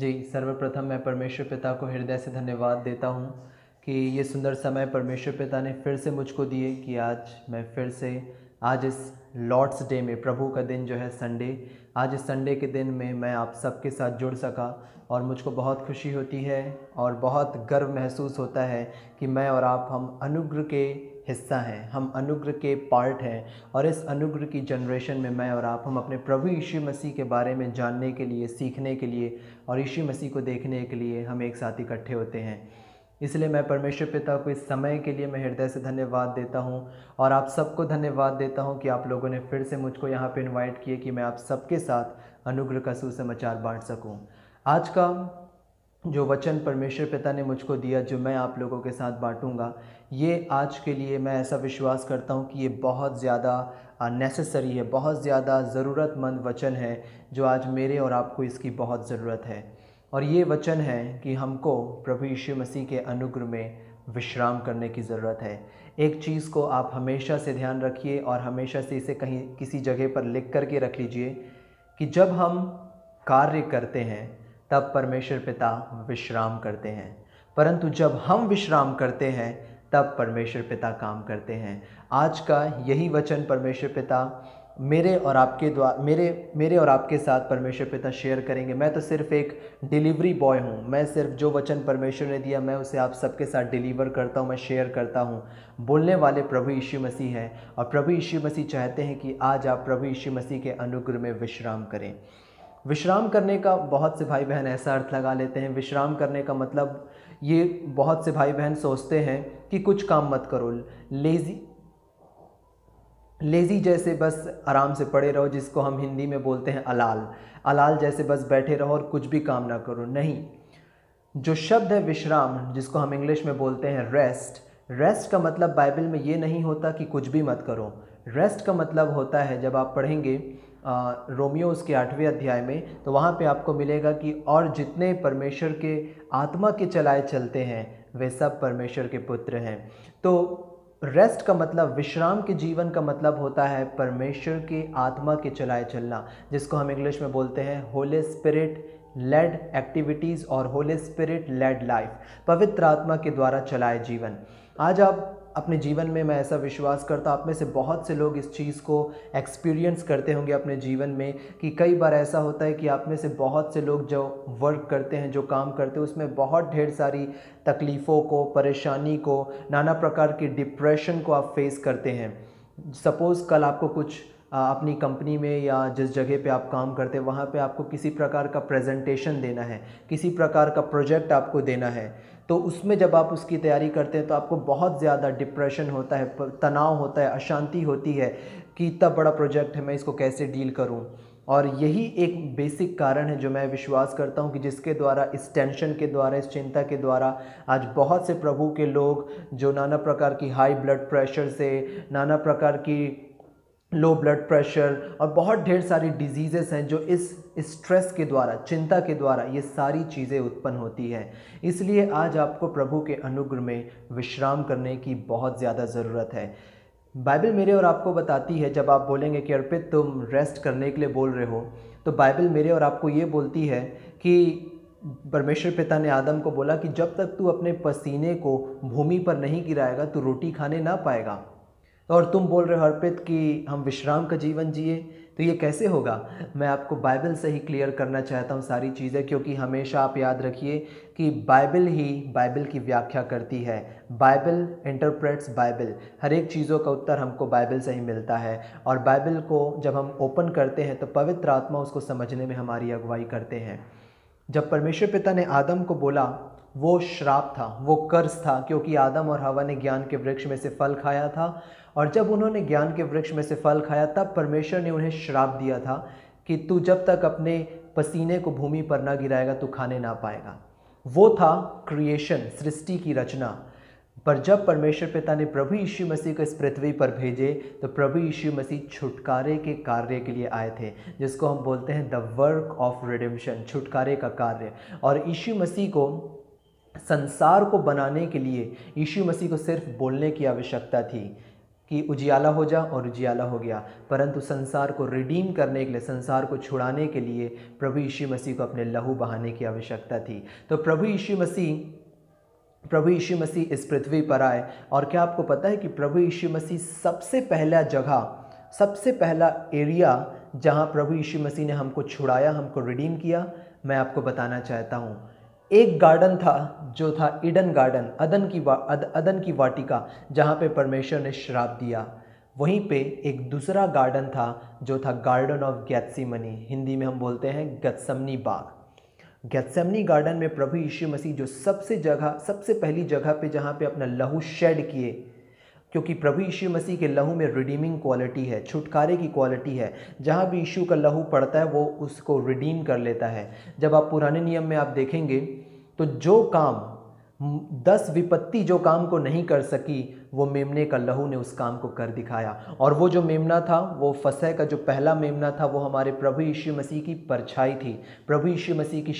जी, सर्वप्रथम मैं परमेश्वर पिता को हृदय से धन्यवाद देता हूँ कि ये सुंदर समय परमेश्वर पिता ने फिर से मुझको दिए कि आज मैं फिर से आज इस लॉर्ड्स डे में, प्रभु का दिन जो है संडे, आज इस संडे के दिन में मैं आप सबके साथ जुड़ सका और मुझको बहुत खुशी होती है और बहुत गर्व महसूस होता है कि मैं और आप हम अनुग्रह के हिस्सा हैं, हम अनुग्रह के पार्ट हैं और इस अनुग्रह की जनरेशन में मैं और आप हम अपने प्रभु यीशु मसीह के बारे में जानने के लिए, सीखने के लिए और यीशु मसीह को देखने के लिए हम एक साथ इकट्ठे होते हैं। इसलिए मैं परमेश्वर पिता को इस समय के लिए मैं हृदय से धन्यवाद देता हूँ और आप सबको धन्यवाद देता हूँ कि आप लोगों ने फिर से मुझको यहाँ पर इन्वाइट किए कि मैं आप सबके साथ अनुग्रह का सुसमाचार बाँट सकूँ। आज का जो वचन परमेश्वर पिता ने मुझको दिया, जो मैं आप लोगों के साथ बांटूंगा, ये आज के लिए मैं ऐसा विश्वास करता हूँ कि ये बहुत ज़्यादा नेसेसरी है, बहुत ज़्यादा ज़रूरतमंद वचन है जो आज मेरे और आपको इसकी बहुत ज़रूरत है। और ये वचन है कि हमको प्रभु यीशु मसीह के अनुग्रह में विश्राम करने की ज़रूरत है। एक चीज़ को आप हमेशा से ध्यान रखिए और हमेशा से इसे कहीं किसी जगह पर लिख करके रख लीजिए कि जब हम कार्य करते हैं तब परमेश्वर पिता विश्राम करते हैं, परंतु जब हम विश्राम करते हैं तब परमेश्वर पिता काम करते हैं। आज का यही वचन परमेश्वर पिता मेरे और आपके द्वारा मेरे और आपके साथ परमेश्वर पिता शेयर करेंगे। मैं तो सिर्फ़ एक डिलीवरी बॉय हूँ, मैं सिर्फ जो वचन परमेश्वर ने दिया मैं उसे आप सबके साथ डिलीवर करता हूँ, मैं शेयर करता हूँ। बोलने वाले प्रभु यीशु मसीह हैं और प्रभु यीशु मसीह चाहते हैं कि आज आप प्रभु यीशु मसीह के अनुग्रह में विश्राम करें। विश्राम करने का बहुत से भाई बहन ऐसा अर्थ लगा लेते हैं, विश्राम करने का मतलब, ये बहुत से भाई बहन सोचते हैं कि कुछ काम मत करो, लेज़ी जैसे बस आराम से पड़े रहो, जिसको हम हिंदी में बोलते हैं अलाल जैसे बस बैठे रहो और कुछ भी काम ना करो। नहीं, जो शब्द है विश्राम, जिसको हम इंग्लिश में बोलते हैं रेस्ट का मतलब बाइबल में ये नहीं होता कि कुछ भी मत करो। रेस्ट का मतलब होता है, जब आप पढ़ेंगे रोमियो उसके 8वें अध्याय में, तो वहाँ पे आपको मिलेगा कि और जितने परमेश्वर के आत्मा के चलाए चलते हैं वे सब परमेश्वर के पुत्र हैं। तो रेस्ट का मतलब, विश्राम के जीवन का मतलब होता है परमेश्वर के आत्मा के चलाए चलना, जिसको हम इंग्लिश में बोलते हैं होली स्पिरिट लेड एक्टिविटीज़ और होली स्पिरिट लेड लाइफ, पवित्र आत्मा के द्वारा चलाए जीवन। आज आप अपने जीवन में, मैं ऐसा विश्वास करता हूँ आप में से बहुत से लोग इस चीज़ को एक्सपीरियंस करते होंगे अपने जीवन में, कि कई बार ऐसा होता है कि आप में से बहुत से लोग जो वर्क करते हैं, जो काम करते हैं, उसमें बहुत ढेर सारी तकलीफ़ों को, परेशानी को, नाना प्रकार के डिप्रेशन को आप फेस करते हैं। सपोज़ कल आपको कुछ अपनी कंपनी में या जिस जगह पे आप काम करते हैं वहाँ पे आपको किसी प्रकार का प्रेजेंटेशन देना है, किसी प्रकार का प्रोजेक्ट आपको देना है, तो उसमें जब आप उसकी तैयारी करते हैं तो आपको बहुत ज़्यादा डिप्रेशन होता है, तनाव होता है, अशांति होती है कि इतना बड़ा प्रोजेक्ट है, मैं इसको कैसे डील करूँ। और यही एक बेसिक कारण है जो मैं विश्वास करता हूँ कि जिसके द्वारा, इस टेंशन के द्वारा, इस चिंता के द्वारा आज बहुत से प्रभु के लोग जो नाना प्रकार की हाई ब्लड प्रेशर से, नाना प्रकार की लो ब्लड प्रेशर और बहुत ढेर सारी डिजीज़ेस हैं जो इस स्ट्रेस के द्वारा, चिंता के द्वारा, ये सारी चीज़ें उत्पन्न होती हैं। इसलिए आज आपको प्रभु के अनुग्रह में विश्राम करने की बहुत ज़्यादा ज़रूरत है। बाइबल मेरे और आपको बताती है, जब आप बोलेंगे कि अर्पित तुम रेस्ट करने के लिए बोल रहे हो, तो बाइबल मेरे और आपको ये बोलती है कि परमेश्वर पिता ने आदम को बोला कि जब तक तू अपने पसीने को भूमि पर नहीं गिराएगा तो रोटी खाने ना पाएगा, और तुम बोल रहे हो अर्पित कि हम विश्राम का जीवन जिए, तो ये कैसे होगा। मैं आपको बाइबल से ही क्लियर करना चाहता हूँ सारी चीज़ें, क्योंकि हमेशा आप याद रखिए कि बाइबल ही बाइबल की व्याख्या करती है, बाइबल इंटरप्रेट्स बाइबल। हर एक चीज़ों का उत्तर हमको बाइबल से ही मिलता है और बाइबल को जब हम ओपन करते हैं तो पवित्र आत्मा उसको समझने में हमारी अगुवाई करते हैं। जब परमेश्वर पिता ने आदम को बोला, वो श्राप था, वो कर्ज था, क्योंकि आदम और हवा ने ज्ञान के वृक्ष में से फल खाया था और जब उन्होंने ज्ञान के वृक्ष में से फल खाया तब परमेश्वर ने उन्हें श्राप दिया था कि तू जब तक अपने पसीने को भूमि पर ना गिराएगा तू खाने ना पाएगा। वो था क्रिएशन, सृष्टि की रचना। पर जब परमेश्वर पिता ने प्रभु यीशु मसीह को इस पृथ्वी पर भेजे तो प्रभु यीशु मसीह छुटकारे के कार्य के लिए आए थे, जिसको हम बोलते हैं द वर्क ऑफ रिडेम्पशन, छुटकारे का कार्य। और यीशु मसीह को, संसार को बनाने के लिए यीशु मसीह को सिर्फ बोलने की आवश्यकता थी कि उजियाला हो जा, और उजियाला हो गया। परंतु संसार को रिडीम करने के लिए, संसार को छुड़ाने के लिए प्रभु यीशु मसीह को अपने लहू बहाने की आवश्यकता थी। तो प्रभु यीशु मसीह इस पृथ्वी पर आए। और क्या आपको पता है कि प्रभु यीशु मसीह सबसे पहला एरिया जहाँ प्रभु यीशु मसीह ने हमको छुड़ाया, हमको रिडीम किया, मैं आपको बताना चाहता हूँ। एक गार्डन था जो था ईडन गार्डन, अदन की वाटिका, जहाँ पे परमेश्वर ने श्राप दिया। वहीं पे एक दूसरा गार्डन था जो था गार्डन ऑफ गैत्सीमनी, हिंदी में हम बोलते हैं गत्समनी बाग। गैत्सेमनी गार्डन में प्रभु यीशु मसीह जो सबसे पहली जगह पे जहाँ पे अपना लहू शेड किए, क्योंकि प्रभु यीशु मसीह के लहू में रिडीमिंग क्वालिटी है, छुटकारे की क्वालिटी है। जहाँ भी यीशु का लहू पड़ता है वो उसको रिडीम कर लेता है। जब आप पुराने नियम में आप देखेंगे तो जो काम 10 विपत्ति जो काम को नहीं कर सकी, वो मेमने का लहू ने उस काम को कर दिखाया। और वो जो मेमना था, वो फसह का जो पहला मेमना था, वो हमारे प्रभु यीशु मसीह की परछाई थी, प्रभु यीशु मसीह की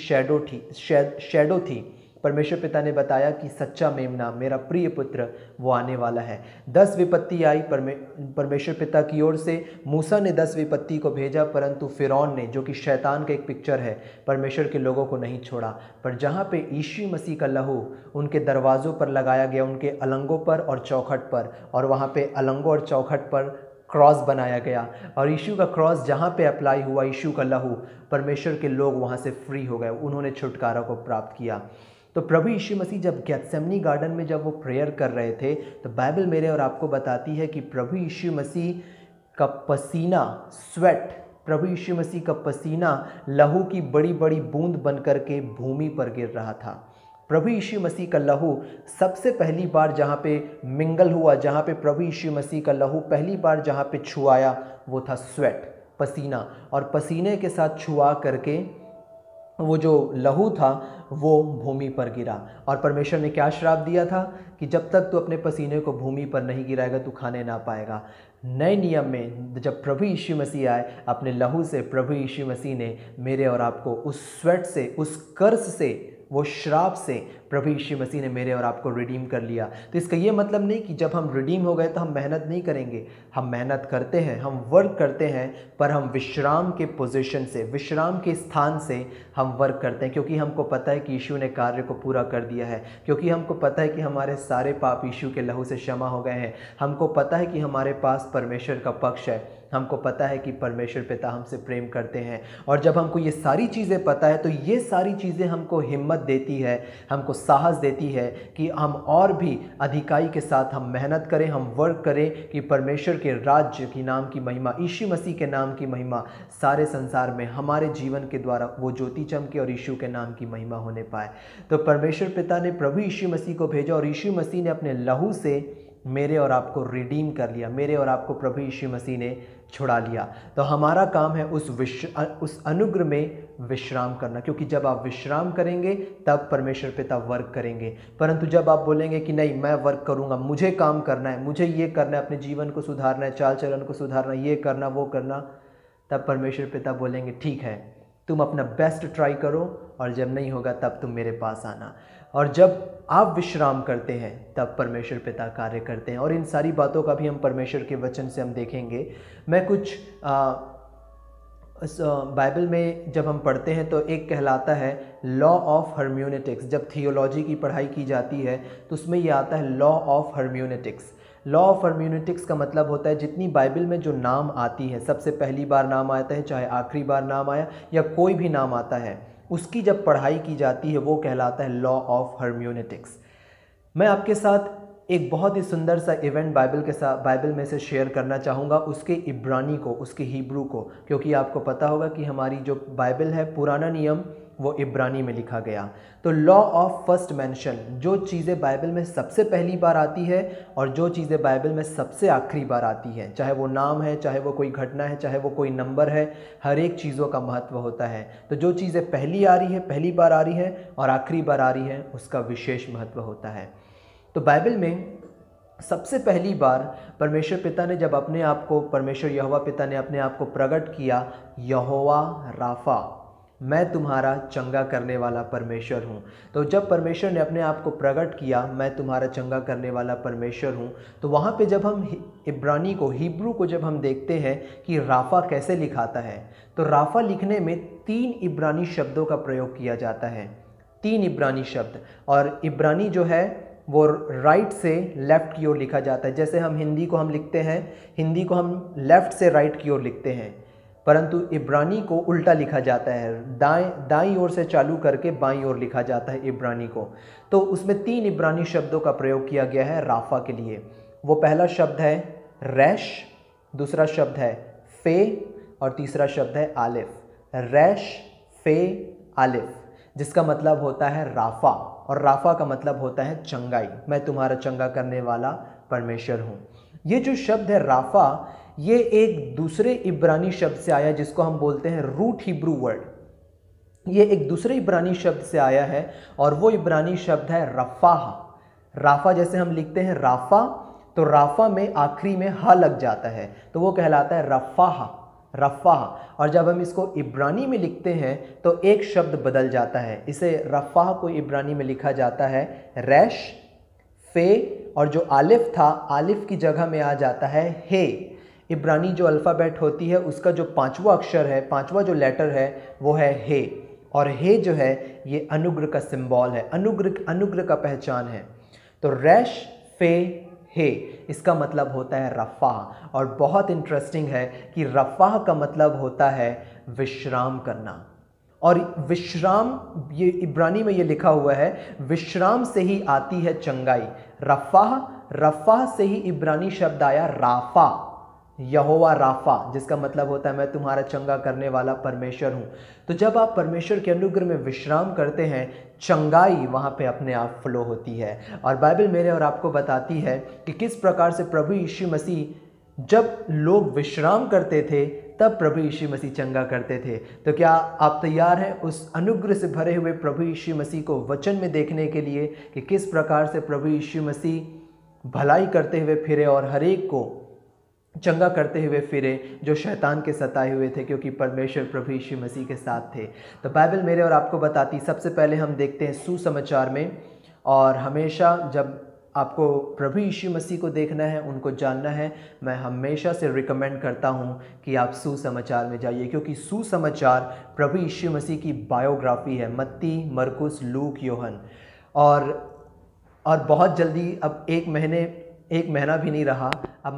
शैडो थी। परमेश्वर पिता ने बताया कि सच्चा मेमना, मेरा प्रिय पुत्र, वो आने वाला है। 10 विपत्ति आई परमेश्वर पिता की ओर से। मूसा ने 10 विपत्ति को भेजा, परंतु फिरौन ने, जो कि शैतान का एक पिक्चर है, परमेश्वर के लोगों को नहीं छोड़ा। पर जहाँ पे यीशु मसीह का लहू उनके दरवाज़ों पर लगाया गया, उनके अलंगों पर और चौखट पर, और वहाँ पर अलंगों और चौखट पर क्रॉस बनाया गया, और यीशु का क्रॉस जहाँ पे अप्लाई हुआ, यीशु का लहू, परमेश्वर के लोग वहाँ से फ्री हो गए, उन्होंने छुटकारा को प्राप्त किया। तो प्रभु यीशु मसीह जब गैत्सेमनी गार्डन में जब वो प्रेयर कर रहे थे, तो बाइबल मेरे और आपको बताती है कि प्रभु यीशु मसीह का पसीना, स्वेट, प्रभु यीशु मसीह का पसीना लहू की बड़ी बड़ी बूंद बन करके भूमि पर गिर रहा था। प्रभु यीशु मसीह का लहू सबसे पहली बार जहाँ पे मिंगल हुआ, जहाँ पे प्रभु यीशु मसीह का लहू पहली बार जहाँ पे छुआया, वो था स्वेट, पसीना। और पसीने के साथ छुआ करके वो जो लहू था वो भूमि पर गिरा। और परमेश्वर ने क्या श्राप दिया था कि जब तक तू अपने पसीने को भूमि पर नहीं गिराएगा, तू खाने ना पाएगा। नए नियम में जब प्रभु यीशु मसीह आए, अपने लहू से प्रभु यीशु मसीह ने मेरे और आपको उस स्वेट से, उस कर्स से, वो श्राप से प्रभु यीशु मसीह ने मेरे और आपको रिडीम कर लिया। तो इसका ये मतलब नहीं कि जब हम रिडीम हो गए तो हम मेहनत नहीं करेंगे। हम मेहनत करते हैं, हम वर्क करते हैं, पर हम विश्राम के पोजीशन से, विश्राम के स्थान से हम वर्क करते हैं, क्योंकि हमको पता है कि यीशु ने कार्य को पूरा कर दिया है, क्योंकि हमको पता है कि हमारे सारे पाप यीशु के लहू से क्षमा हो गए हैं, हमको पता है कि हमारे पास परमेश्वर का पक्ष है, हमको पता है कि परमेश्वर पिता हमसे प्रेम करते हैं। और जब हमको ये सारी चीज़ें पता है, तो ये सारी चीज़ें हमको हिम्मत देती है, हमको साहस देती है कि हम और भी अधिकाई के साथ हम मेहनत करें, हम वर्क करें कि परमेश्वर के राज्य की नाम की महिमा, यीशु मसीह के नाम की महिमा सारे संसार में हमारे जीवन के द्वारा वो ज्योति चमके और यीशु के नाम की महिमा होने पाए। तो परमेश्वर पिता ने प्रभु यीशु मसीह को भेजा, और यीशु मसीह ने अपने लहू से मेरे और आपको रिडीम कर लिया, मेरे और आपको प्रभु यीशु मसीह ने छुड़ा लिया। तो हमारा काम है उस अनुग्रह में विश्राम करना, क्योंकि जब आप विश्राम करेंगे तब परमेश्वर पिता वर्क करेंगे। परंतु जब आप बोलेंगे कि नहीं, मैं वर्क करूँगा, मुझे काम करना है, मुझे ये करना है, अपने जीवन को सुधारना है, चाल चलन को सुधारना है, ये करना वो करना, तब परमेश्वर पिता बोलेंगे ठीक है, तुम अपना बेस्ट ट्राई करो, और जब नहीं होगा तब तुम मेरे पास आना। और जब आप विश्राम करते हैं तब परमेश्वर पिता कार्य करते हैं। और इन सारी बातों का भी हम परमेश्वर के वचन से हम देखेंगे। मैं कुछ बाइबल में जब हम पढ़ते हैं तो एक कहलाता है लॉ ऑफ हर्म्यूनेटिक्स। जब थियोलॉजी की पढ़ाई की जाती है तो उसमें यह आता है law of hermeneutics. Law of hermeneutics का मतलब होता है जितनी बाइबल में जो नाम आती है, सबसे पहली बार नाम आता है, चाहे आखिरी बार नाम आया या कोई भी नाम आता है, उसकी जब पढ़ाई की जाती है वो कहलाता है लॉ ऑफ हर्म्यूनेटिक्स। मैं आपके साथ एक बहुत ही सुंदर सा इवेंट बाइबल में से शेयर करना चाहूँगा, उसके इब्रानी को, उसके हिब्रू को, क्योंकि आपको पता होगा कि हमारी जो बाइबल है, पुराना नियम, वो इब्रानी में लिखा गया। तो लॉ ऑफ फर्स्ट मेंशन, जो चीज़ें बाइबल में सबसे पहली बार आती है और जो चीज़ें बाइबल में सबसे आखिरी बार आती है, चाहे वो नाम है, चाहे वो कोई घटना है, चाहे वो कोई नंबर है, हर एक चीज़ों का महत्व होता है। तो जो चीज़ें पहली बार आ रही है और आखिरी बार आ रही है, उसका विशेष महत्व होता है। तो बाइबल में सबसे पहली बार परमेश्वर पिता ने जब अपने आप को, परमेश्वर यहोवा पिता ने अपने आप को प्रकट किया, यहोवा राफा, मैं तुम्हारा चंगा करने वाला परमेश्वर हूँ। तो जब परमेश्वर ने अपने आप को प्रकट किया, मैं तुम्हारा चंगा करने वाला परमेश्वर हूँ, तो वहाँ पे जब हम इब्रानी को, हिब्रू को जब हम देखते हैं कि राफ़ा कैसे लिखाता है, तो राफ़ा लिखने में 3 इब्रानी शब्दों का प्रयोग किया जाता है, 3 इब्रानी शब्द। और इब्रानी जो है वो राइट से लेफ़्ट की ओर लिखा जाता है। जैसे हम हिंदी को हम लिखते हैं, हिंदी को हम लेफ़्ट से राइट की ओर लिखते हैं, परंतु इब्रानी को उल्टा लिखा जाता है, दाईं ओर से चालू करके बाईं ओर लिखा जाता है इब्रानी को। तो उसमें 3 इब्रानी शब्दों का प्रयोग किया गया है राफ़ा के लिए। वो पहला शब्द है रैश, दूसरा शब्द है फ़े और तीसरा शब्द है आलिफ। रैश, फ़े, आलिफ, जिसका मतलब होता है राफ़ा। और राफ़ा का मतलब होता है चंगाई, मैं तुम्हारा चंगा करने वाला परमेश्वर हूँ। ये जो शब्द है राफ़ा, ये एक दूसरे इब्रानी शब्द से आया जिसको हम बोलते हैं रूट हिब्रू वर्ड। ये एक दूसरे इब्रानी शब्द से आया है और वो इब्रानी शब्द है रफ़ाह। राफ़ा जैसे हम लिखते हैं राफ़ा, तो राफ़ा में आखिरी में हा लग जाता है, तो वो कहलाता है रफ़ाह, रफ़ाह। और जब हम इसको इब्रानी में लिखते हैं तो एक शब्द बदल जाता है। इसे रफ़ाह को इब्रानी में लिखा जाता है रैश, फ़े, और जो आलिफ था, आलिफ की जगह में आ जाता है हे। इब्रानी जो अल्फ़ाबेट होती है उसका जो 5वां अक्षर है, 5वां जो लेटर है वो है हे। और हे जो है ये अनुग्रह का सिंबल है, अनुग्रह का पहचान है। तो रैश, फे, हे, इसका मतलब होता है रफ़ाह। और बहुत इंटरेस्टिंग है कि रफ़ाह का मतलब होता है विश्राम करना। और विश्राम, ये इब्रानी में ये लिखा हुआ है, विश्राम से ही आती है चंगाई। रफ़ाह, रफ़ाह से ही इब्रानी शब्द आया राफ़ा, यहोवा राफ़ा, जिसका मतलब होता है मैं तुम्हारा चंगा करने वाला परमेश्वर हूँ। तो जब आप परमेश्वर के अनुग्रह में विश्राम करते हैं, चंगाई वहाँ पे अपने आप फ्लो होती है। और बाइबल मेरे और आपको बताती है कि किस प्रकार से प्रभु यीशु मसीह, जब लोग विश्राम करते थे तब प्रभु यीशु मसीह चंगा करते थे। तो क्या आप तैयार हैं उस अनुग्रह से भरे हुए प्रभु यीशु मसीह को वचन में देखने के लिए, कि किस प्रकार से प्रभु यीशु मसीह भलाई करते हुए फिरे और हर एक को चंगा करते हुए फिरे जो शैतान के सताए हुए थे, क्योंकि परमेश्वर प्रभु यीशु मसीह के साथ थे। तो बाइबल मेरे और आपको बताती, सबसे पहले हम देखते हैं सुसमाचार में। और हमेशा जब आपको प्रभु यीशु मसीह को देखना है, उनको जानना है, मैं हमेशा से रिकमेंड करता हूं कि आप सुसमाचार में जाइए, क्योंकि सुसमाचार प्रभु यीशु मसीह की बायोग्राफी है, मत्ती, मरकुस, लूक, योहन। और बहुत जल्दी, अब एक महीना भी नहीं रहा, अब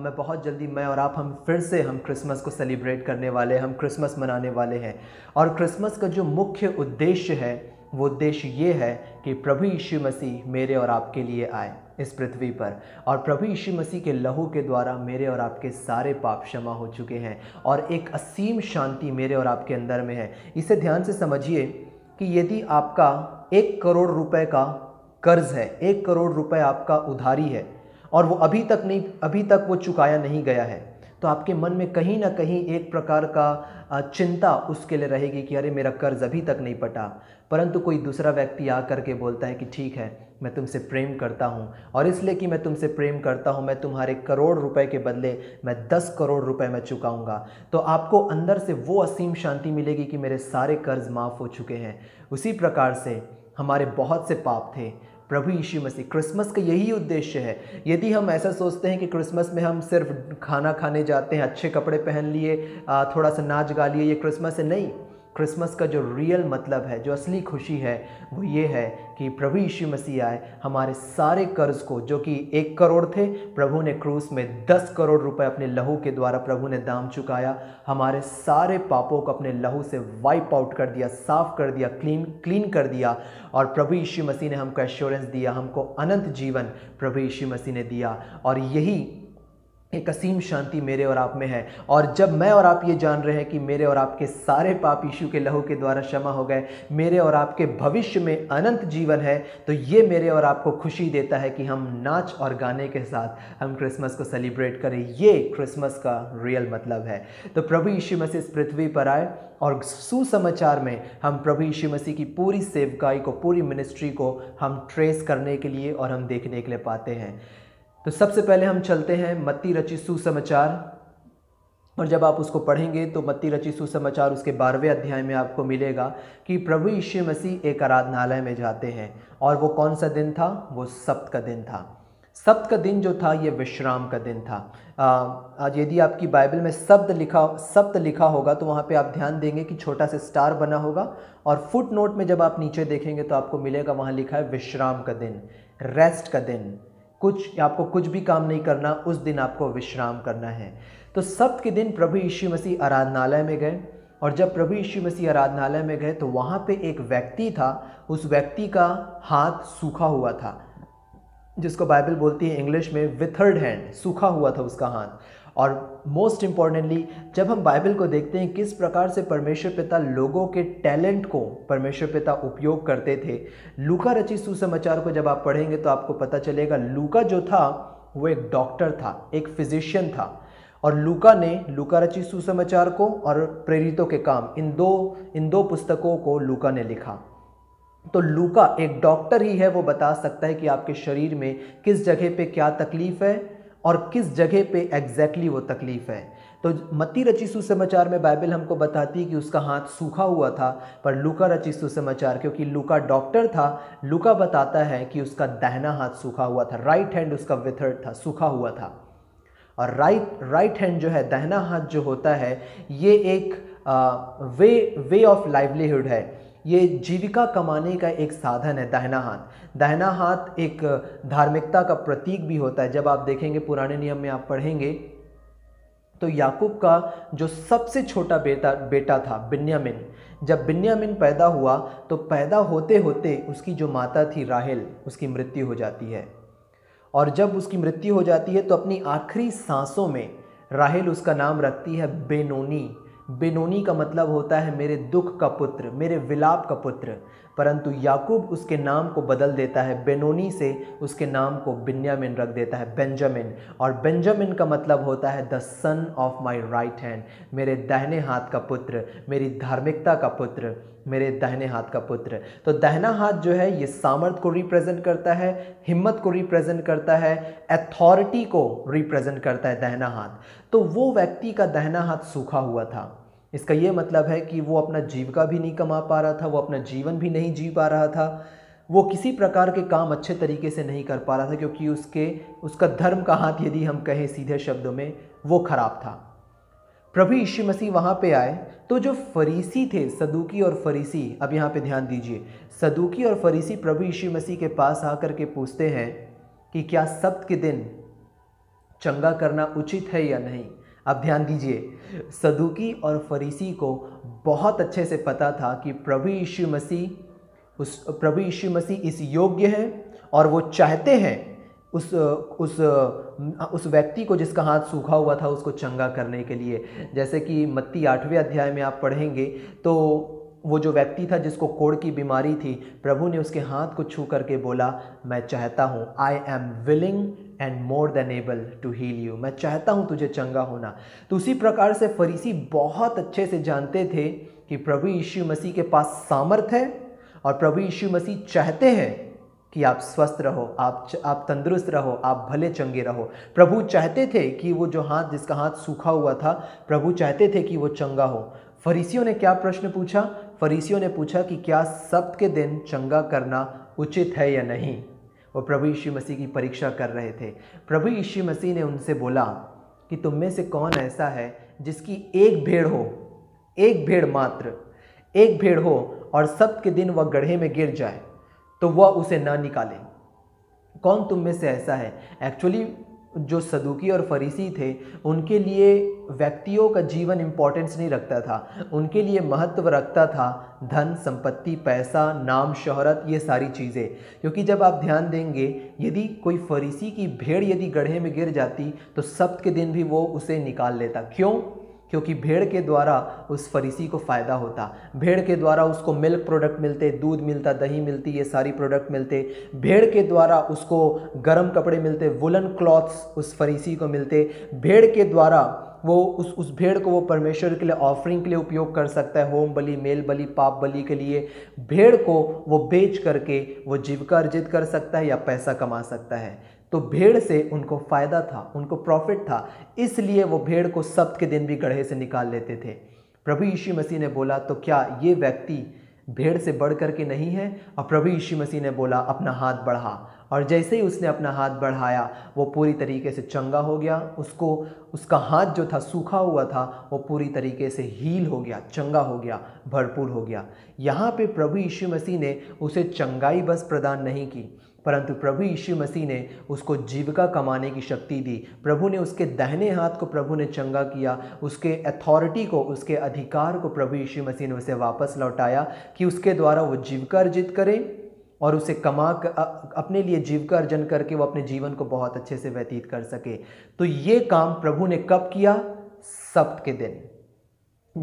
मैं और आप, हम फिर से क्रिसमस को सेलिब्रेट करने वाले हैं, हम क्रिसमस मनाने वाले हैं। और क्रिसमस का जो मुख्य उद्देश्य है, वो उद्देश्य ये है कि प्रभु यीशु मसीह मेरे और आपके लिए आए इस पृथ्वी पर, और प्रभु यीशु मसीह के लहू के द्वारा मेरे और आपके सारे पाप क्षमा हो चुके हैं, और एक असीम शांति मेरे और आपके अंदर में है। इसे ध्यान से समझिए कि यदि आपका 1 करोड़ रुपए का कर्ज है, 1 करोड़ रुपए आपका उधारी है, और वो अभी तक वो चुकाया नहीं गया है, तो आपके मन में कहीं ना कहीं एक प्रकार का चिंता उसके लिए रहेगी कि अरे मेरा कर्ज अभी तक नहीं पटा। परंतु कोई दूसरा व्यक्ति आ कर के बोलता है कि ठीक है, मैं तुमसे प्रेम करता हूँ, और इसलिए कि मैं तुमसे प्रेम करता हूँ, मैं तुम्हारे करोड़ रुपए के बदले मैं 10 करोड़ रुपए मैं चुकाऊँगा। तो आपको अंदर से वो असीम शांति मिलेगी कि मेरे सारे कर्ज माफ़ हो चुके हैं। उसी प्रकार से हमारे बहुत से पाप थे, प्रभु यीशु मसीह, क्रिसमस का यही उद्देश्य है। यदि हम ऐसा सोचते हैं कि क्रिसमस में हम सिर्फ खाना खाने जाते हैं, अच्छे कपड़े पहन लिए, थोड़ा सा नाच गा लिए, ये क्रिसमस है, नहीं। क्रिसमस का जो रियल मतलब है, जो असली खुशी है, वो ये है कि प्रभु यीशु मसीह आए, हमारे सारे कर्ज को, जो कि 1 करोड़ थे, प्रभु ने क्रूस में 10 करोड़ रुपए अपने लहू के द्वारा प्रभु ने दाम चुकाया। हमारे सारे पापों को अपने लहू से वाइप आउट कर दिया, साफ़ कर दिया, क्लीन कर दिया। और प्रभु यीशु मसीह ने हमको एश्योरेंस दिया, हमको अनंत जीवन प्रभु यीशु मसीह ने दिया। और यही एक असीम शांति मेरे और आप में है। और जब मैं और आप ये जान रहे हैं कि मेरे और आपके सारे पाप यीशु के लहू के द्वारा क्षमा हो गए, मेरे और आपके भविष्य में अनंत जीवन है, तो ये मेरे और आपको खुशी देता है कि हम नाच और गाने के साथ हम क्रिसमस को सेलिब्रेट करें। ये क्रिसमस का रियल मतलब है। तो प्रभु यीशु मसीह इस पृथ्वी पर आए, और सुसमाचार में हम प्रभु यीशु मसीह की पूरी सेवकाई को, पूरी मिनिस्ट्री को हम ट्रेस करने के लिए और हम देखने के लिए पाते हैं। तो सबसे पहले हम चलते हैं मत्ती रचित सुसमाचार और जब आप उसको पढ़ेंगे तो मत्ती रचित सुसमाचार उसके 12वें अध्याय में आपको मिलेगा कि प्रभु यीशु मसीह एक आराधनालय में जाते हैं, और वो कौन सा दिन था? वो सब्त का दिन था। सब्त का दिन जो था ये विश्राम का दिन था। आज यदि आपकी बाइबल में सब्त लिखा होगा तो वहाँ पे आप ध्यान देंगे कि छोटा सा स्टार बना होगा, और फुट नोट में जब आप नीचे देखेंगे तो आपको मिलेगा वहाँ लिखा है विश्राम का दिन, रेस्ट का दिन, आपको कुछ भी काम नहीं करना, उस दिन आपको विश्राम करना है। तो सब्त के दिन प्रभु यीशु मसीह आराधनालय में गए, और जब प्रभु यीशु मसीह आराधनालय में गए तो वहाँ पे एक व्यक्ति था, उस व्यक्ति का हाथ सूखा हुआ था, जिसको बाइबल बोलती है इंग्लिश में विथर्ड हैंड, सूखा हुआ था उसका हाथ। और मोस्ट इम्पॉर्टेंटली जब हम बाइबल को देखते हैं किस प्रकार से परमेश्वर पिता लोगों के टैलेंट को परमेश्वर पिता उपयोग करते थे, लूका रचित सुसमाचार को जब आप पढ़ेंगे तो आपको पता चलेगा लूका जो था वो एक डॉक्टर था, एक फिजिशियन था, और लूका ने लूका रचित सुसमाचार को और प्रेरितों के काम, इन दो पुस्तकों को लूका ने लिखा। तो लूका एक डॉक्टर ही है, वो बता सकता है कि आपके शरीर में किस जगह पे क्या तकलीफ है और किस जगह पे एग्जैक्टली वो तकलीफ है। तो मत्ती रचित सुसमाचार में बाइबल हमको बताती है कि उसका हाथ सूखा हुआ था, पर लूका रचित सुसमाचार, क्योंकि लूका डॉक्टर था, लूका बताता है कि उसका दाहिना हाथ सूखा हुआ था, राइट हैंड उसका विथर्ड था, सूखा हुआ था। और राइट हैंड जो है, दाहिना हाथ जो होता है, ये एक वे ऑफ लाइवलीहुड है, ये जीविका कमाने का एक साधन है दाहिना हाथ। दाहिना हाथ एक धार्मिकता का प्रतीक भी होता है। जब आप देखेंगे पुराने नियम में आप पढ़ेंगे तो याकूब का जो सबसे छोटा बेटा था बिन्यामिन, जब बिन्यामिन पैदा हुआ तो पैदा होते होते उसकी जो माता थी राहेल, उसकी मृत्यु हो जाती है। और जब उसकी मृत्यु हो जाती है तो अपनी आखिरी सांसों में राहेल उसका नाम रखती है बेनोनी। बेनोनी का मतलब होता है मेरे दुख का पुत्र, मेरे विलाप का पुत्र, परंतु याकूब उसके नाम को बदल देता है, बेनोनी से उसके नाम को बिन्यामिन रख देता है, बेंजामिन। और बेंजामिन का मतलब होता है the son of my right hand, मेरे दाहिने हाथ का पुत्र, मेरी धार्मिकता का पुत्र, मेरे दाहिने हाथ का पुत्र। तो दाहिना हाथ जो है ये सामर्थ को रिप्रेजेंट करता है, हिम्मत को रिप्रेजेंट करता है, अथॉरिटी को रिप्रेजेंट करता है दाहिना हाथ। तो वो व्यक्ति का दाहिना हाथ सूखा हुआ था। इसका ये मतलब है कि वो अपना जीविका भी नहीं कमा पा रहा था, वो अपना जीवन भी नहीं जी पा रहा था, वो किसी प्रकार के काम अच्छे तरीके से नहीं कर पा रहा था, क्योंकि उसका धर्म का हाथ, यदि हम कहें सीधे शब्दों में, वो खराब था। प्रभु यीशु मसीह वहाँ पे आए तो जो फरीसी थे, सदूकी और फरीसी, अब यहाँ पे ध्यान दीजिए, सदूकी और फरीसी प्रभु यीशु मसीह के पास आकर के पूछते हैं कि क्या सब्त के दिन चंगा करना उचित है या नहीं। अब ध्यान दीजिए, सदूकी और फरीसी को बहुत अच्छे से पता था कि प्रभु यीशु मसीह इस योग्य हैं, और वो चाहते हैं उस व्यक्ति को जिसका हाथ सूखा हुआ था उसको चंगा करने के लिए। जैसे कि मत्ती 8वें अध्याय में आप पढ़ेंगे तो वो जो व्यक्ति था जिसको कोढ़ की बीमारी थी, प्रभु ने उसके हाथ को छू करके बोला, मैं चाहता हूँ, I am willing and more than able to heal you, मैं चाहता हूँ तुझे चंगा होना। तो उसी प्रकार से फरीसी बहुत अच्छे से जानते थे कि प्रभु यीशु मसीह के पास सामर्थ है, और प्रभु यीशु मसीह चाहते हैं कि आप स्वस्थ रहो, आप तंदुरुस्त रहो, आप भले चंगे रहो। प्रभु चाहते थे कि वो जो हाथ, जिसका हाथ सूखा हुआ था, प्रभु चाहते थे कि वो चंगा हो। फरीसियों ने क्या प्रश्न पूछा? फरीसियों ने पूछा कि क्या सब्त के दिन चंगा करना उचित है या नहीं। वो प्रभु यीशु मसीह की परीक्षा कर रहे थे। प्रभु यीशु मसीह ने उनसे बोला कि तुम में से कौन ऐसा है जिसकी एक भेड़ हो, एक भेड़ मात्र, एक भेड़ हो, और सब्त के दिन वह गड्ढे में गिर जाए तो वह उसे ना निकाले। कौन तुम में से ऐसा है? एक्चुअली जो सदूकी और फरीसी थे, उनके लिए व्यक्तियों का जीवन इम्पोर्टेंस नहीं रखता था, उनके लिए महत्व रखता था धन, संपत्ति, पैसा, नाम, शोहरत, ये सारी चीज़ें। क्योंकि जब आप ध्यान देंगे, यदि कोई फरीसी की भेड़ यदि गड्ढे में गिर जाती तो सब्त के दिन भी वो उसे निकाल लेता। क्यों? क्योंकि भेड़ के द्वारा उस फरीसी को फ़ायदा होता, भेड़ के द्वारा उसको मिल्क प्रोडक्ट मिलते, दूध मिलता, दही मिलती, ये सारी प्रोडक्ट मिलते, भेड़ के द्वारा उसको गर्म कपड़े मिलते, वुलन क्लॉथ्स उस फरीसी को मिलते, भेड़ के द्वारा वो उस भेड़ को वो परमेश्वर के लिए ऑफरिंग के लिए उपयोग कर सकता है, होम बलि, मेल बलि, पाप बलि के लिए। भेड़ को वो बेच करके वो जीविका अर्जित कर सकता है या पैसा कमा सकता है। तो भेड़ से उनको फ़ायदा था, उनको प्रॉफिट था, इसलिए वो भेड़ को सब्त के दिन भी गड्ढे से निकाल लेते थे। प्रभु यीशु मसीह ने बोला, तो क्या ये व्यक्ति भेड़ से बढ़ कर के नहीं है? और प्रभु यीशु मसीह ने बोला, अपना हाथ बढ़ा। और जैसे ही उसने अपना हाथ बढ़ाया वो पूरी तरीके से चंगा हो गया। उसको उसका हाथ जो था सूखा हुआ था वो पूरी तरीके से हील हो गया, चंगा हो गया, भरपूर हो गया। यहाँ पे प्रभु यीशु मसीह ने उसे चंगाई बस प्रदान नहीं की, परंतु प्रभु यीशु मसीह ने उसको जीविका कमाने की शक्ति दी। प्रभु ने उसके दाहिने हाथ को प्रभु ने चंगा किया, उसके अथॉरिटी को, उसके अधिकार को प्रभु यीशु मसीह ने उसे वापस लौटाया कि उसके द्वारा वो जीविका अर्जित करे और उसे कमा अपने लिए जीविका अर्जन करके वो अपने जीवन को बहुत अच्छे से व्यतीत कर सके। तो ये काम प्रभु ने कब किया? सब्त के दिन,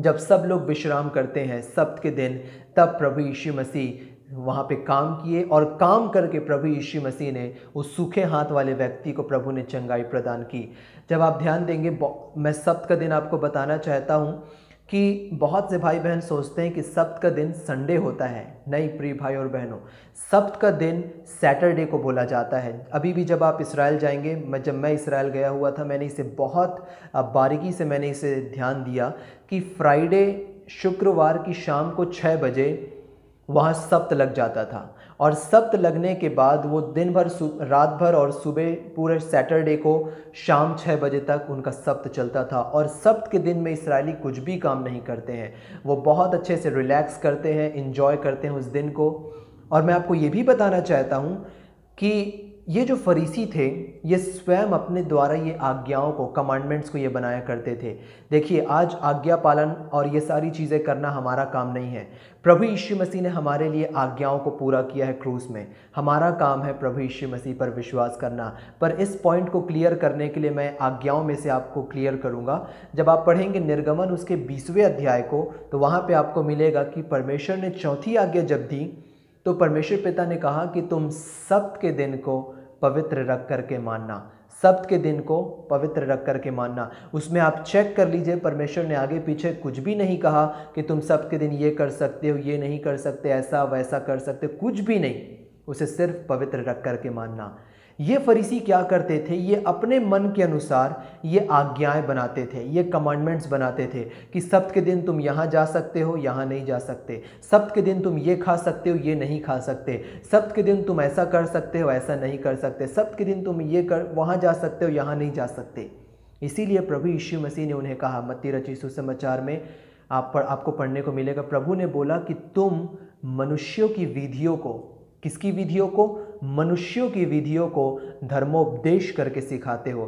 जब सब लोग विश्राम करते हैं सब्त के दिन, तब प्रभु यीशु मसीह वहाँ पे काम किए और काम करके प्रभु यीशु मसीह ने उस सूखे हाथ वाले व्यक्ति को प्रभु ने चंगाई प्रदान की। जब आप ध्यान देंगे, मैं सब्त का दिन आपको बताना चाहता हूँ कि बहुत से भाई बहन सोचते हैं कि सब्त का दिन संडे होता है। नहीं प्रिय भाई और बहनों, सब्त का दिन सैटरडे को बोला जाता है। अभी भी जब आप इसराइल जाएंगे, जब मैं इसराइल गया हुआ था, मैंने इसे बहुत बारीकी से मैंने इसे ध्यान दिया कि फ्राइडे शुक्रवार की शाम को 6 बजे वहाँ सब्त लग जाता था और सब्त लगने के बाद वो दिन भर, रात भर और सुबह पूरे सैटरडे को शाम 6 बजे तक उनका सब्त चलता था। और सब्त के दिन में इसराइली कुछ भी काम नहीं करते हैं, वो बहुत अच्छे से रिलैक्स करते हैं, एंजॉय करते हैं उस दिन को। और मैं आपको ये भी बताना चाहता हूँ कि ये जो फरीसी थे, ये स्वयं अपने द्वारा ये आज्ञाओं को, कमांडमेंट्स को ये बनाया करते थे। देखिए, आज आज्ञा पालन और ये सारी चीज़ें करना हमारा काम नहीं है। प्रभु यीशु मसीह ने हमारे लिए आज्ञाओं को पूरा किया है क्रूस में। हमारा काम है प्रभु यीशु मसीह पर विश्वास करना। पर इस पॉइंट को क्लियर करने के लिए मैं आज्ञाओं में से आपको क्लियर करूँगा। जब आप पढ़ेंगे निर्गमन उसके 20वें अध्याय को, तो वहाँ पर आपको मिलेगा कि परमेश्वर ने चौथी आज्ञा जब दी तो परमेश्वर पिता ने कहा कि तुम सब्त के दिन को पवित्र रख कर के मानना, सब्त के दिन को पवित्र रख कर के मानना। उसमें आप चेक कर लीजिए, परमेश्वर ने आगे पीछे कुछ भी नहीं कहा कि तुम सब्त के दिन ये कर सकते हो, ये नहीं कर सकते, ऐसा वैसा कर सकते, कुछ भी नहीं। उसे सिर्फ पवित्र रख कर के मानना। ये फरीसी क्या करते थे? ये अपने मन के अनुसार ये आज्ञाएं बनाते थे, ये कमांडमेंट्स बनाते थे कि सब्त के दिन तुम यहाँ जा सकते हो, यहाँ नहीं जा सकते, सब्त के दिन तुम ये खा सकते हो, ये नहीं खा सकते, सब्त के दिन तुम ऐसा कर सकते हो, ऐसा नहीं कर सकते, सब्त के दिन तुम ये कर वहाँ जा सकते हो, यहाँ नहीं जा सकते। इसीलिए प्रभु यीशु मसीह ने उन्हें कहा, मत्ती रचित सुसमाचार में आपको पढ़ने को मिलेगा, प्रभु ने बोला कि तुम मनुष्यों की विधियों को, किसकी विधियों को? मनुष्यों की विधियों को धर्मोपदेश करके सिखाते हो।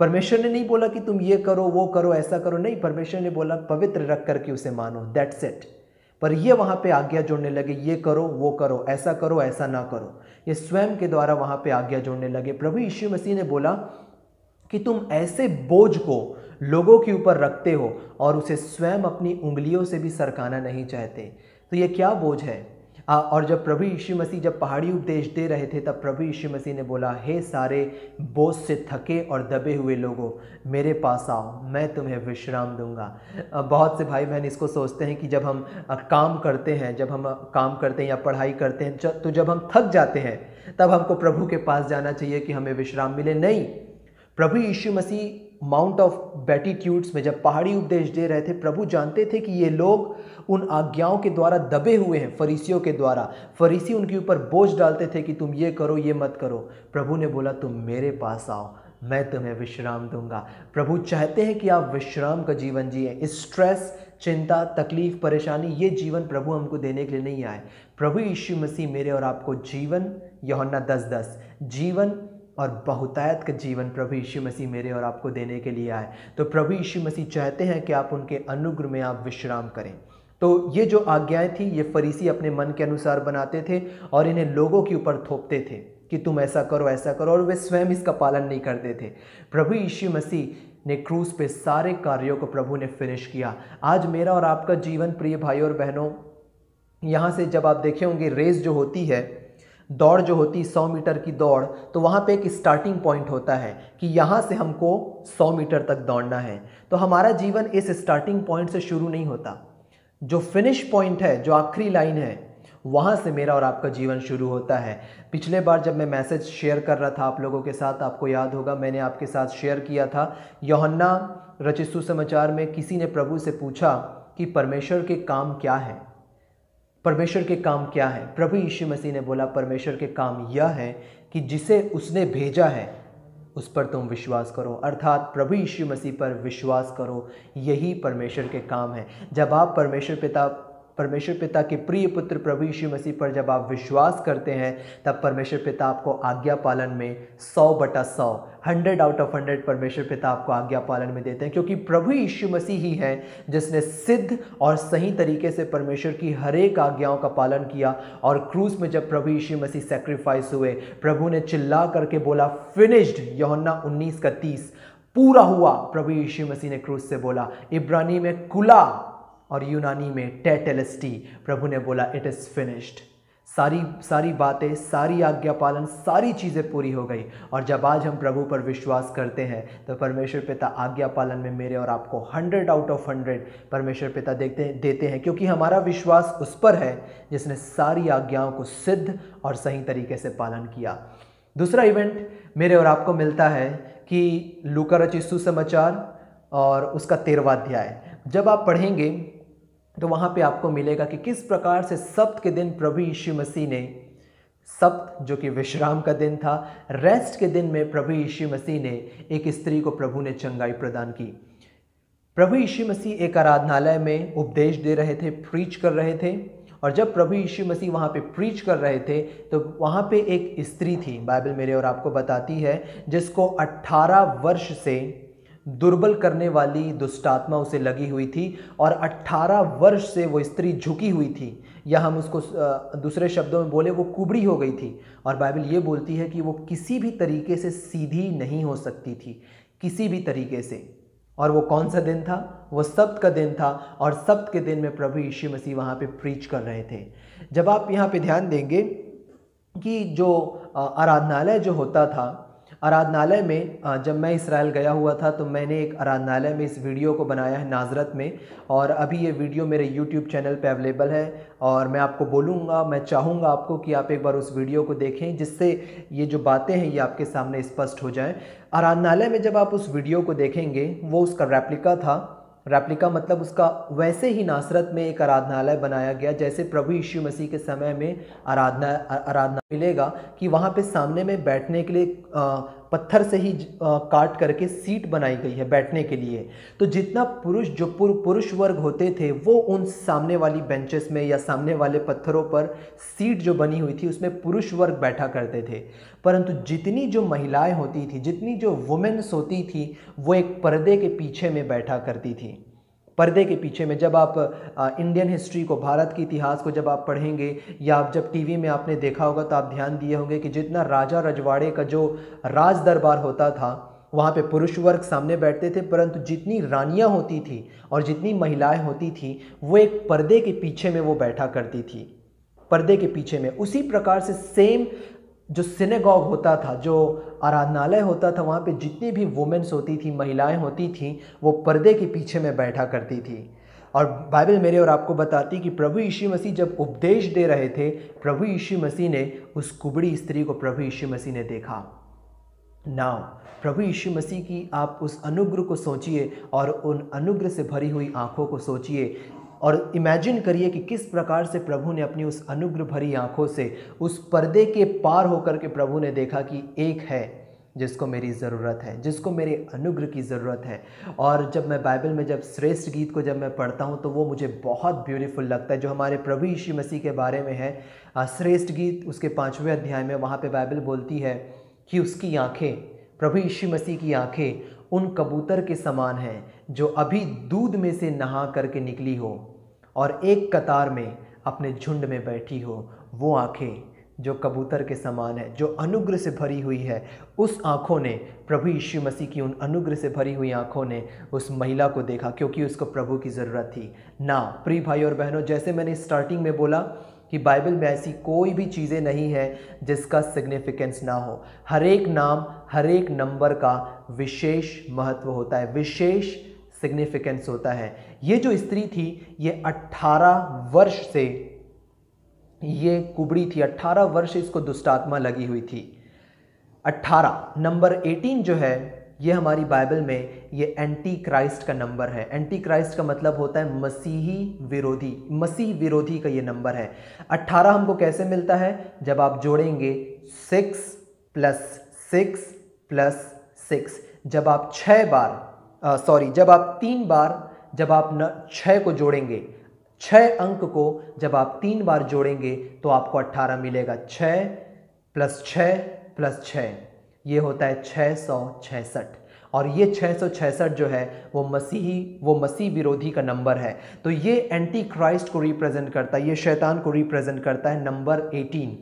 परमेश्वर ने नहीं बोला कि तुम ये करो, वो करो, ऐसा करो, नहीं। परमेश्वर ने बोला पवित्र रख करके उसे मानो, दैट्स इट। पर ये वहाँ पे आज्ञा जोड़ने लगे, ये करो, वो करो, ऐसा करो, ऐसा ना करो। ये स्वयं के द्वारा वहाँ पे आज्ञा जोड़ने लगे। प्रभु यीशु मसीह ने बोला कि तुम ऐसे बोझ को लोगों के ऊपर रखते हो और उसे स्वयं अपनी उंगलियों से भी सरकाना नहीं चाहते। तो ये क्या बोझ है? और जब प्रभु यीशु मसीह जब पहाड़ी उपदेश दे रहे थे, तब प्रभु यीशु मसीह ने बोला, हे सारे बोझ से थके और दबे हुए लोगों, मेरे पास आओ, मैं तुम्हें विश्राम दूंगा। बहुत से भाई बहन इसको सोचते हैं कि जब हम काम करते हैं, या पढ़ाई करते हैं, तो जब हम थक जाते हैं तब हमको प्रभु के पास जाना चाहिए कि हमें विश्राम मिले। नहीं, प्रभु यीशु मसीह माउंट ऑफ बेटीट्यूड्स में जब पहाड़ी उपदेश दे रहे थे, प्रभु जानते थे कि ये लोग उन आज्ञाओं के द्वारा दबे हुए हैं, फरीसियों के द्वारा। फरीसी उनके ऊपर बोझ डालते थे कि तुम ये करो, ये मत करो। प्रभु ने बोला, तुम मेरे पास आओ, मैं तुम्हें विश्राम दूंगा। प्रभु चाहते हैं कि आप विश्राम का जीवन जिए। इस स्ट्रेस, चिंता, तकलीफ, परेशानी, ये जीवन प्रभु हमको देने के लिए नहीं आए। प्रभु यीशु मसीह मेरे और आपको जीवन, यूहन्ना 10:10, जीवन और बहुतायत का जीवन प्रभु यीशु मसीह मेरे और आपको देने के लिए आए। तो प्रभु यीशु मसीह चाहते हैं कि आप उनके अनुग्रह में आप विश्राम करें। तो ये जो आज्ञाएं थी, ये फरीसी अपने मन के अनुसार बनाते थे और इन्हें लोगों के ऊपर थोपते थे कि तुम ऐसा करो, ऐसा करो, और वे स्वयं इसका पालन नहीं करते थे। प्रभु यीशु मसीह ने क्रूस पे सारे कार्यों को प्रभु ने फिनिश किया। आज मेरा और आपका जीवन, प्रिय भाई और बहनों, यहाँ से जब आप देखे होंगे, रेस जो होती है, दौड़ जो होती 100 मीटर की दौड़, तो वहाँ पे एक स्टार्टिंग पॉइंट होता है कि यहाँ से हमको 100 मीटर तक दौड़ना है। तो हमारा जीवन इस स्टार्टिंग पॉइंट से शुरू नहीं होता। जो फिनिश पॉइंट है, जो आखिरी लाइन है, वहाँ से मेरा और आपका जीवन शुरू होता है। पिछले बार जब मैं मैसेज शेयर कर रहा था आप लोगों के साथ, आपको याद होगा मैंने आपके साथ शेयर किया था, यूहन्ना रचित सुसमाचार में किसी ने प्रभु से पूछा कि परमेश्वर के काम क्या है, परमेश्वर के काम क्या है। प्रभु यीशु मसीह ने बोला परमेश्वर के काम यह है कि जिसे उसने भेजा है उस पर तुम विश्वास करो, अर्थात प्रभु यीशु मसीह पर विश्वास करो, यही परमेश्वर के काम है। जब आप परमेश्वर पिता के प्रिय पुत्र प्रभु यीशु मसीह पर जब आप विश्वास करते हैं, तब परमेश्वर पिता आपको आज्ञा पालन में 100/100 100/100 परमेश्वर पिता आपको आज्ञा पालन में देते हैं, क्योंकि प्रभु यीशु मसीह ही हैं जिसने सिद्ध और सही तरीके से परमेश्वर की हर एक आज्ञाओं का पालन किया। और क्रूस में जब प्रभु यीशु मसीह सेक्रीफाइस हुए, प्रभु ने चिल्ला करके बोला फिनिश्ड, यूहन्ना 19:30 पूरा हुआ प्रभु यीशु मसीह ने क्रूस से बोला। इब्रानी में कुला और यूनानी में टेटेलेस्टी प्रभु ने बोला इट इज़ फिनिश्ड। सारी बातें, सारी आज्ञा पालन, सारी चीज़ें पूरी हो गई। और जब आज हम प्रभु पर विश्वास करते हैं तो परमेश्वर पिता आज्ञा पालन में मेरे और आपको 100/100 परमेश्वर पिता देते हैं क्योंकि हमारा विश्वास उस पर है जिसने सारी आज्ञाओं को सिद्ध और सही तरीके से पालन किया। दूसरा इवेंट मेरे और आपको मिलता है कि लूका रचित सुसमाचार और उसका 13वां अध्याय जब आप पढ़ेंगे तो वहाँ पे आपको मिलेगा कि किस प्रकार से सब्त के दिन प्रभु यीशु मसीह ने, सब्त जो कि विश्राम का दिन था, रेस्ट के दिन में प्रभु यीशु मसीह ने एक स्त्री को प्रभु ने चंगाई प्रदान की। प्रभु यीशु मसीह एक आराधनालय में उपदेश दे रहे थे, प्रीच कर रहे थे, और जब प्रभु यीशु मसीह वहाँ पे प्रीच कर रहे थे तो वहाँ पे एक स्त्री थी, बाइबल मेरे और आपको बताती है, जिसको 18 वर्ष से दुर्बल करने वाली दुष्टात्मा उसे लगी हुई थी और 18 वर्ष से वो स्त्री झुकी हुई थी, या हम उसको दूसरे शब्दों में बोले वो कुबड़ी हो गई थी। और बाइबल ये बोलती है कि वो किसी भी तरीके से सीधी नहीं हो सकती थी, किसी भी तरीके से। और वो कौन सा दिन था? वो सब्त का दिन था। और सब्त के दिन में प्रभु यीशु मसीह वहाँ पे प्रीच कर रहे थे। जब आप यहाँ पे ध्यान देंगे कि जो आराधनालय जो होता था, आराधनालय में जब मैं इसराइल गया हुआ था तो मैंने एक आराधनालय में इस वीडियो को बनाया है नाजरत में, और अभी ये वीडियो मेरे यूट्यूब चैनल पे अवेलेबल है। और मैं आपको बोलूँगा, मैं चाहूँगा आपको कि आप एक बार उस वीडियो को देखें, जिससे ये जो बातें हैं ये आपके सामने स्पष्ट हो जाएँ। आराधनालय में जब आप उस वीडियो को देखेंगे, वो उसका रेप्लिका था। रेप्लिका मतलब उसका वैसे ही नासरत में एक आराधनालय बनाया गया जैसे प्रभु यीशु मसीह के समय में आराधना मिलेगा कि वहाँ पे सामने में बैठने के लिए पत्थर से ही काट करके सीट बनाई गई है बैठने के लिए। तो जितना पुरुष वर्ग होते थे वो उन सामने वाली बेंचेस में या सामने वाले पत्थरों पर सीट जो बनी हुई थी उसमें पुरुष वर्ग बैठा करते थे, परंतु जितनी जो महिलाएं होती थी, जितनी जो वुमेन्स होती थी, वो एक पर्दे के पीछे में बैठा करती थी, पर्दे के पीछे में। जब आप इंडियन हिस्ट्री को, भारत के इतिहास को जब आप पढ़ेंगे, या आप जब टीवी में आपने देखा होगा तो आप ध्यान दिए होंगे कि जितना राजा रजवाड़े का जो राज दरबार होता था वहाँ पे पुरुष वर्ग सामने बैठते थे, परंतु जितनी रानियाँ होती थी और जितनी महिलाएं होती थी वो एक पर्दे के पीछे में वो बैठा करती थी, पर्दे के पीछे में। उसी प्रकार से सेम जो सिनेगॉग होता था, जो आराधनालय होता था, वहाँ पे जितनी भी वुमेन्स होती थी, महिलाएं होती थीं, वो पर्दे के पीछे में बैठा करती थी। और बाइबल मेरे और आपको बताती कि प्रभु यीशु मसीह जब उपदेश दे रहे थे, प्रभु यीशु मसीह ने उस कुबड़ी स्त्री को प्रभु यीशु मसीह ने देखा। नाउ प्रभु यीशु मसीह की आप उस अनुग्रह को सोचिए और उन अनुग्रह से भरी हुई आँखों को सोचिए और इमेजिन करिए कि किस प्रकार से प्रभु ने अपनी उस अनुग्रह भरी आँखों से उस पर्दे के पार होकर के प्रभु ने देखा कि एक है जिसको मेरी ज़रूरत है, जिसको मेरे अनुग्रह की ज़रूरत है। और जब मैं बाइबल में जब श्रेष्ठ गीत को जब मैं पढ़ता हूँ तो वो मुझे बहुत ब्यूटीफुल लगता है, जो हमारे प्रभु यीशु मसीह के बारे में है। श्रेष्ठ गीत उसके 5वें अध्याय में वहाँ पर बाइबल बोलती है कि उसकी आँखें, प्रभु यीशु मसीह की आँखें उन कबूतर के समान हैं जो अभी दूध में से नहा करके निकली हो और एक कतार में अपने झुंड में बैठी हो। वो आँखें जो कबूतर के समान है, जो अनुग्रह से भरी हुई है, उस आँखों ने, प्रभु यीशु मसीह की उन अनुग्रह से भरी हुई आँखों ने उस महिला को देखा, क्योंकि उसको प्रभु की ज़रूरत थी। ना प्रिय भाई और बहनों, जैसे मैंने स्टार्टिंग में बोला कि बाइबल में ऐसी कोई भी चीज़ें नहीं है जिसका सिग्निफिकेंस ना हो। हर एक नाम, हर एक नंबर का विशेष महत्व होता है, विशेष सिग्निफिकेंस होता है। ये जो स्त्री थी, ये 18 वर्ष से ये कुबड़ी थी, 18 वर्ष इसको दुष्टात्मा लगी हुई थी। 18 नंबर 18 जो है ये हमारी बाइबल में ये एंटी क्राइस्ट का नंबर है। एंटी क्राइस्ट का मतलब होता है मसीही विरोधी, मसीह विरोधी का ये नंबर है। 18 हमको कैसे मिलता है? जब आप जोड़ेंगे 6 + 6 + 6, जब आप 6 को जोड़ेंगे, 6 अंक को जब आप 3 बार जोड़ेंगे तो आपको 18 मिलेगा। 6 + 6 + 6 ये होता है 666। और ये 666 जो है वो मसीह विरोधी का नंबर है। तो ये एंटी क्राइस्ट को रिप्रेजेंट करता है, ये शैतान को रिप्रेजेंट करता है नंबर 18।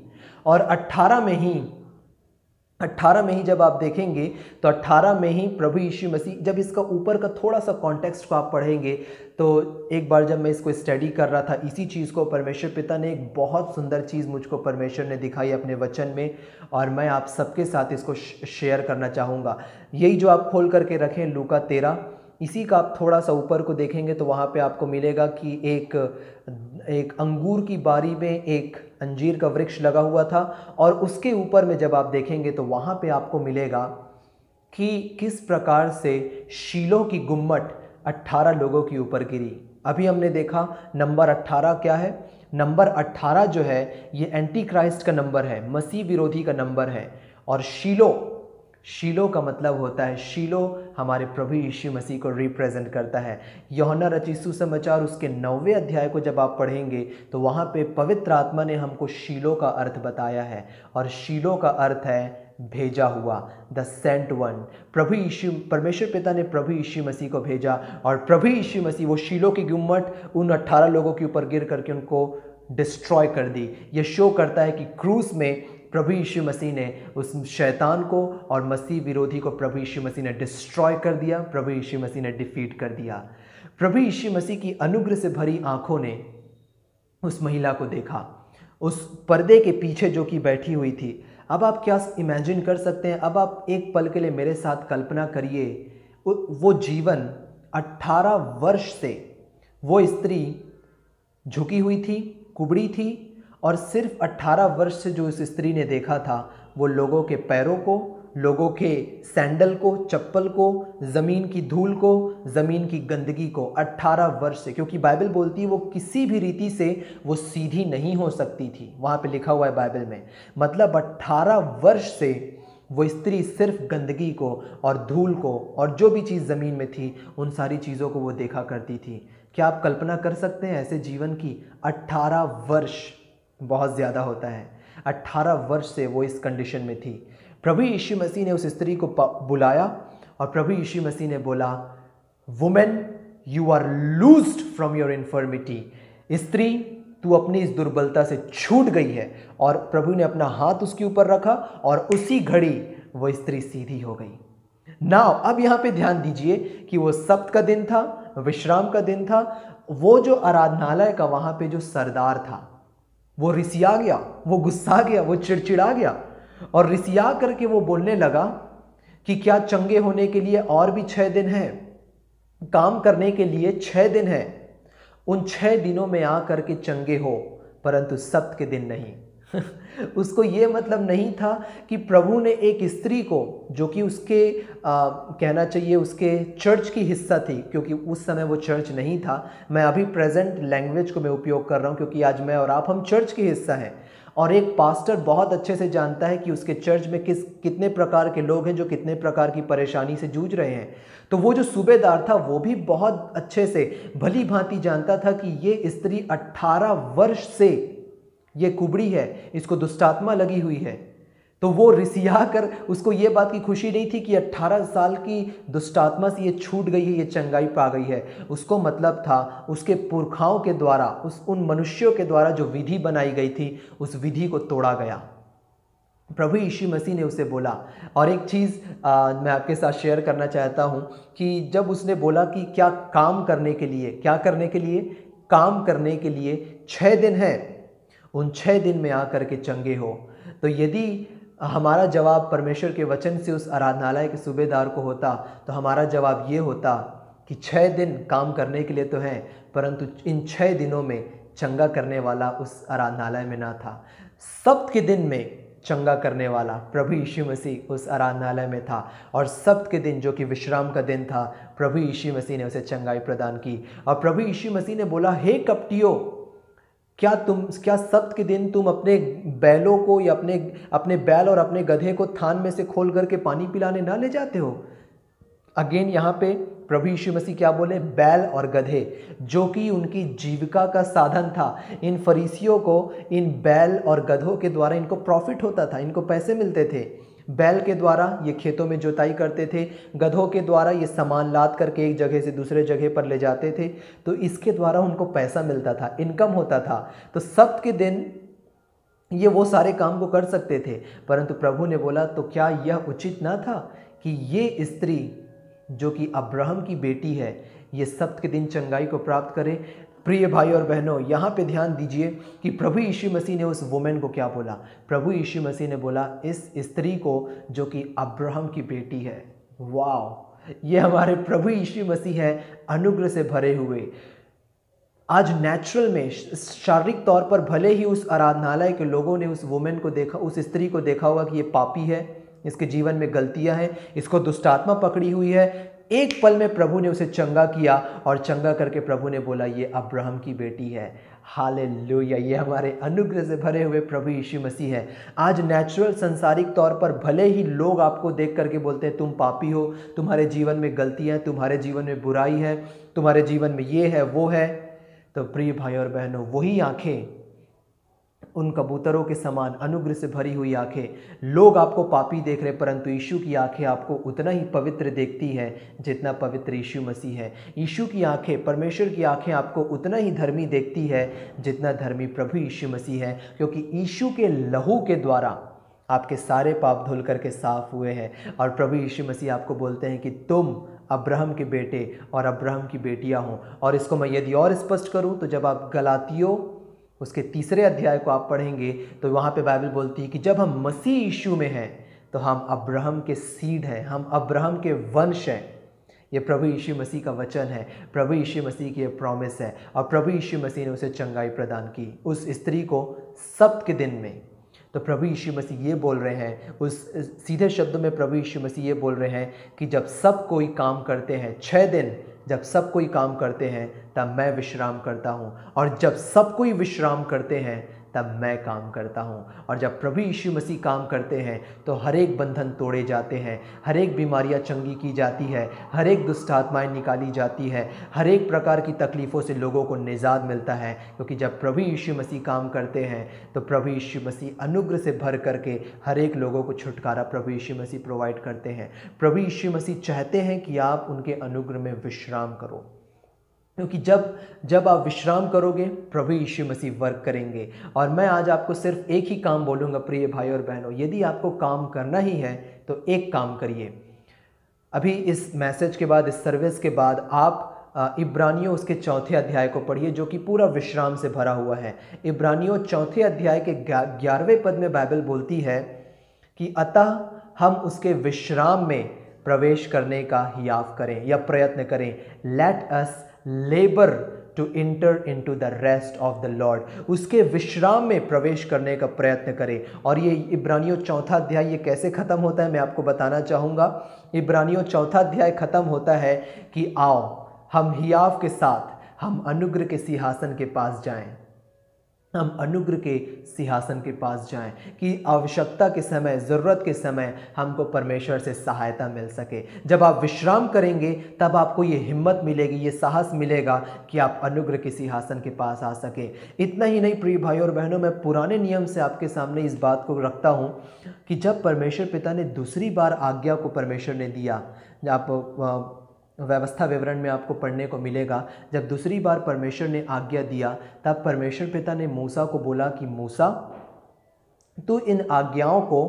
और 18 में ही जब आप देखेंगे तो 18 में ही प्रभु यीशु मसीह, जब इसका ऊपर का थोड़ा सा कॉन्टेक्स्ट को आप पढ़ेंगे, तो एक बार जब मैं इसको स्टडी कर रहा था, इसी चीज़ को परमेश्वर पिता ने एक बहुत सुंदर चीज़ मुझको परमेश्वर ने दिखाई अपने वचन में, और मैं आप सबके साथ इसको शेयर करना चाहूँगा। यही जो आप खोल करके रखें लूका 13, इसी का आप थोड़ा सा ऊपर को देखेंगे तो वहाँ पे आपको मिलेगा कि एक अंगूर की बारी में एक अंजीर का वृक्ष लगा हुआ था, और उसके ऊपर में जब आप देखेंगे तो वहाँ पे आपको मिलेगा कि किस प्रकार से शीलो की गुम्मट 18 लोगों के ऊपर गिरी। अभी हमने देखा नंबर 18 क्या है। नंबर 18 जो है ये एंटी क्राइस्ट का नंबर है, मसीह विरोधी का नंबर है। और शीलो का मतलब होता है, शीलो हमारे प्रभु यीशु मसीह को रिप्रेजेंट करता है। यूहन्ना रचित सुसमाचार उसके 9वें अध्याय को जब आप पढ़ेंगे तो वहाँ पे पवित्र आत्मा ने हमको शीलो का अर्थ बताया है, और शीलो का अर्थ है भेजा हुआ, द सेंट वन। प्रभु यीशु, परमेश्वर पिता ने प्रभु यीशु मसीह को भेजा, और प्रभु यीशु मसीह वो शीलो की गुम्मट उन 18 लोगों के ऊपर गिर करके उनको डिस्ट्रॉय कर दी। ये शो करता है कि क्रूस में प्रभु यीशु मसीह ने उस शैतान को और मसीह विरोधी को प्रभु यीशु मसीह ने डिस्ट्रॉय कर दिया, प्रभु यीशु मसीह ने डिफीट कर दिया। प्रभु यीशु मसीह की अनुग्रह से भरी आँखों ने उस महिला को देखा, उस पर्दे के पीछे जो कि बैठी हुई थी। अब आप क्या इमेजिन कर सकते हैं? अब आप एक पल के लिए मेरे साथ कल्पना करिए, वो जीवन 18 वर्ष से वो स्त्री झुकी हुई थी, कुबड़ी थी, और सिर्फ 18 वर्ष से जो इस स्त्री ने देखा था वो लोगों के पैरों को, लोगों के सैंडल को, चप्पल को, ज़मीन की धूल को, ज़मीन की गंदगी को, 18 वर्ष से। क्योंकि बाइबल बोलती है वो किसी भी रीति से वो सीधी नहीं हो सकती थी, वहाँ पे लिखा हुआ है बाइबल में। मतलब 18 वर्ष से वो स्त्री सिर्फ गंदगी को और धूल को और जो भी चीज़ ज़मीन में थी उन सारी चीज़ों को वो देखा करती थी। क्या आप कल्पना कर सकते हैं ऐसे जीवन की? 18 वर्ष बहुत ज़्यादा होता है। 18 वर्ष से वो इस कंडीशन में थी। प्रभु यीशु मसीह ने उस स्त्री को बुलाया और प्रभु यीशु मसीह ने बोला, women you are loosed from your infirmity. स्त्री तू अपनी इस दुर्बलता से छूट गई है। और प्रभु ने अपना हाथ उसके ऊपर रखा और उसी घड़ी वो स्त्री सीधी हो गई। नाउ अब यहाँ पे ध्यान दीजिए कि वो सब्त का दिन था, विश्राम का दिन था। वो जो आराधनालय का वहाँ पे जो सरदार था वो रिसिया गया, वो गुस्सा गया, वो चिड़चिड़ा गया, और रिसिया करके वो बोलने लगा कि क्या चंगे होने के लिए और भी 6 दिन हैं, काम करने के लिए 6 दिन हैं, उन 6 दिनों में आ करके चंगे हो, परंतु सब्त के दिन नहीं। उसको ये मतलब नहीं था कि प्रभु ने एक स्त्री को जो कि उसके कहना चाहिए उसके चर्च की हिस्सा थी, क्योंकि उस समय वो चर्च नहीं था। मैं अभी प्रेजेंट लैंग्वेज को मैं उपयोग कर रहा हूँ क्योंकि आज मैं और आप हम चर्च के हिस्सा हैं, और एक पास्टर बहुत अच्छे से जानता है कि उसके चर्च में कितने प्रकार के लोग हैं जो कितने प्रकार की परेशानी से जूझ रहे हैं। तो वो जो सूबेदार था वो भी बहुत अच्छे से भली भांति जानता था कि ये स्त्री 18 वर्ष से ये कुबड़ी है, इसको दुष्टात्मा लगी हुई है। तो वो रिसिया कर, उसको ये बात की खुशी नहीं थी कि 18 साल की दुष्टात्मा से ये छूट गई है, ये चंगाई पा गई है। उसको मतलब था उसके पुरखाओं के द्वारा, उन मनुष्यों के द्वारा जो विधि बनाई गई थी उस विधि को तोड़ा गया। प्रभु यीशु मसीह ने उसे बोला, और एक चीज़ मैं आपके साथ शेयर करना चाहता हूँ कि जब उसने बोला कि क्या काम करने के लिए, क्या करने के लिए, काम करने के लिए 6 दिन हैं, उन 6 दिन में आ करके चंगे हो। तो यदि हमारा जवाब परमेश्वर के वचन से उस आराधनालय के सूबेदार को होता तो हमारा जवाब ये होता कि 6 दिन काम करने के लिए तो हैं, परंतु इन 6 दिनों में चंगा करने वाला उस आराधनालय में ना था। सब्त के दिन में चंगा करने वाला प्रभु यीशु मसीह उस आराधनालय में था, और सब्त के दिन जो कि विश्राम का दिन था, प्रभु यीशु मसीह ने उसे चंगाई प्रदान की। और प्रभु यीशु मसीह ने बोला, हे कपटियों, क्या सब्त के दिन तुम अपने बैलों को या अपने बैल और अपने गधे को थान में से खोल करके पानी पिलाने ना ले जाते हो? अगेन यहाँ पे प्रभु यीशु मसीह क्या बोले? बैल और गधे, जो कि उनकी जीविका का साधन था। इन फरीसियों को इन बैल और गधों के द्वारा इनको प्रॉफिट होता था, इनको पैसे मिलते थे। बैल के द्वारा ये खेतों में जुताई करते थे, गधों के द्वारा ये सामान लाद करके एक जगह से दूसरे जगह पर ले जाते थे, तो इसके द्वारा उनको पैसा मिलता था, इनकम होता था। तो सब्त के दिन ये वो सारे काम को कर सकते थे, परंतु प्रभु ने बोला, तो क्या यह उचित ना था कि ये स्त्री जो कि अब्राहम की बेटी है, ये सब्त के दिन चंगाई को प्राप्त करे? प्रिय भाई और बहनों, यहाँ पे ध्यान दीजिए कि प्रभु यीशु मसीह ने उस वुमेन को क्या बोला? प्रभु यीशु मसीह ने बोला इस स्त्री को जो कि अब्राहम की बेटी है। वाव, ये हमारे प्रभु यीशु मसीह है, अनुग्रह से भरे हुए। आज नेचुरल में शारीरिक तौर पर भले ही उस आराधनालय के लोगों ने उस वुमेन को देखा, उस स्त्री को देखा होगा कि ये पापी है, इसके जीवन में गलतियां हैं, इसको दुष्ट आत्मा पकड़ी हुई है, एक पल में प्रभु ने उसे चंगा किया, और चंगा करके प्रभु ने बोला ये अब्राहम की बेटी है। हालेलुया, ये हमारे अनुग्रह से भरे हुए प्रभु यीशु मसीह है। आज नेचुरल संसारिक तौर पर भले ही लोग आपको देख करके बोलते हैं तुम पापी हो, तुम्हारे जीवन में गलतियाँ, तुम्हारे जीवन में बुराई है, तुम्हारे जीवन में ये है वो है, तो प्रिय भाई और बहनों, वही आँखें उन कबूतरों के समान अनुग्रह से भरी हुई आंखें, लोग आपको पापी देख रहे, परंतु यीशु की आंखें आपको उतना ही पवित्र देखती है जितना पवित्र यीशु मसीह है। यीशु की आंखें, परमेश्वर की आंखें आपको उतना ही धर्मी देखती है जितना धर्मी प्रभु यीशु मसीह है, क्योंकि यीशु के लहू के द्वारा आपके सारे पाप धुल करके साफ हुए हैं। और प्रभु यीशु मसीह आपको बोलते हैं कि तुम अब्राहम के बेटे और अब्राहम की बेटियाँ हों। और इसको मैं यदि और स्पष्ट करूँ तो जब आप गलातियों उसके तीसरे अध्याय को आप पढ़ेंगे तो वहाँ पे बाइबल बोलती है कि जब हम मसीह यीशु में हैं तो हम अब्राहम के सीड हैं, हम अब्राहम के वंश हैं। ये प्रभु यीशु मसीह का वचन है, प्रभु यीशु मसीह की ये प्रॉमिस है, और प्रभु यीशु मसीह ने उसे चंगाई प्रदान की उस स्त्री को सब्त के दिन में। तो प्रभु यीशु मसीह ये बोल रहे हैं, उस सीधे शब्दों में प्रभु यीशु मसीह ये बोल रहे हैं कि जब सब कोई काम करते हैं, 6 दिन जब सब कोई काम करते हैं तब मैं विश्राम करता हूँ, और जब सब कोई विश्राम करते हैं तब मैं काम करता हूँ। और जब प्रभु यीशु मसीह काम करते हैं तो हर एक बंधन तोड़े जाते हैं, हर एक बीमारियाँ चंगी की जाती है, हर एक दुष्ट आत्माएँ निकाली जाती है, हर एक प्रकार की तकलीफ़ों से लोगों को निजात मिलता है, क्योंकि जब प्रभु यीशु मसीह काम करते हैं तो प्रभु यीशु मसीह अनुग्रह से भर करके हर एक लोगों को छुटकारा प्रभु यीशु मसीह प्रोवाइड करते हैं। प्रभु यीशु मसीह चाहते हैं कि आप उनके अनुग्रह में विश्राम करो, क्योंकि जब आप विश्राम करोगे प्रभु यीशु मसीह वर्क करेंगे। और मैं आज आपको सिर्फ एक ही काम बोलूँगा प्रिय भाई और बहनों, यदि आपको काम करना ही है तो एक काम करिए। अभी इस मैसेज के बाद, इस सर्विस के बाद आप इब्रानियों उसके 4 अध्याय को पढ़िए, जो कि पूरा विश्राम से भरा हुआ है। इब्रानियों 4 अध्याय के 11वें पद में बाइबल बोलती है कि अतः हम उसके विश्राम में प्रवेश करने का हियाव करें या प्रयत्न करें। Let us labour to enter into the rest of the Lord. उसके विश्राम में प्रवेश करने का प्रयत्न करें। और ये इब्रानियों 4 अध्याय ये कैसे ख़त्म होता है मैं आपको बताना चाहूँगा। इब्रानियों 4 अध्याय ख़त्म होता है कि आओ हम हियाव के साथ हम अनुग्रह के सिंहासन के पास जाएं, हम अनुग्रह के सिंहासन के पास जाएं कि आवश्यकता के समय, ज़रूरत के समय हमको परमेश्वर से सहायता मिल सके। जब आप विश्राम करेंगे तब आपको ये हिम्मत मिलेगी, ये साहस मिलेगा कि आप अनुग्रह के सिंहासन के पास आ सके। इतना ही नहीं प्रिय भाई और बहनों, मैं पुराने नियम से आपके सामने इस बात को रखता हूँ कि जब परमेश्वर पिता ने दूसरी बार आज्ञा को परमेश्वर ने दिया, आप व्यवस्था विवरण में आपको पढ़ने को मिलेगा, जब दूसरी बार परमेश्वर ने आज्ञा दिया तब परमेश्वर पिता ने मूसा को बोला कि मूसा तू इन आज्ञाओं को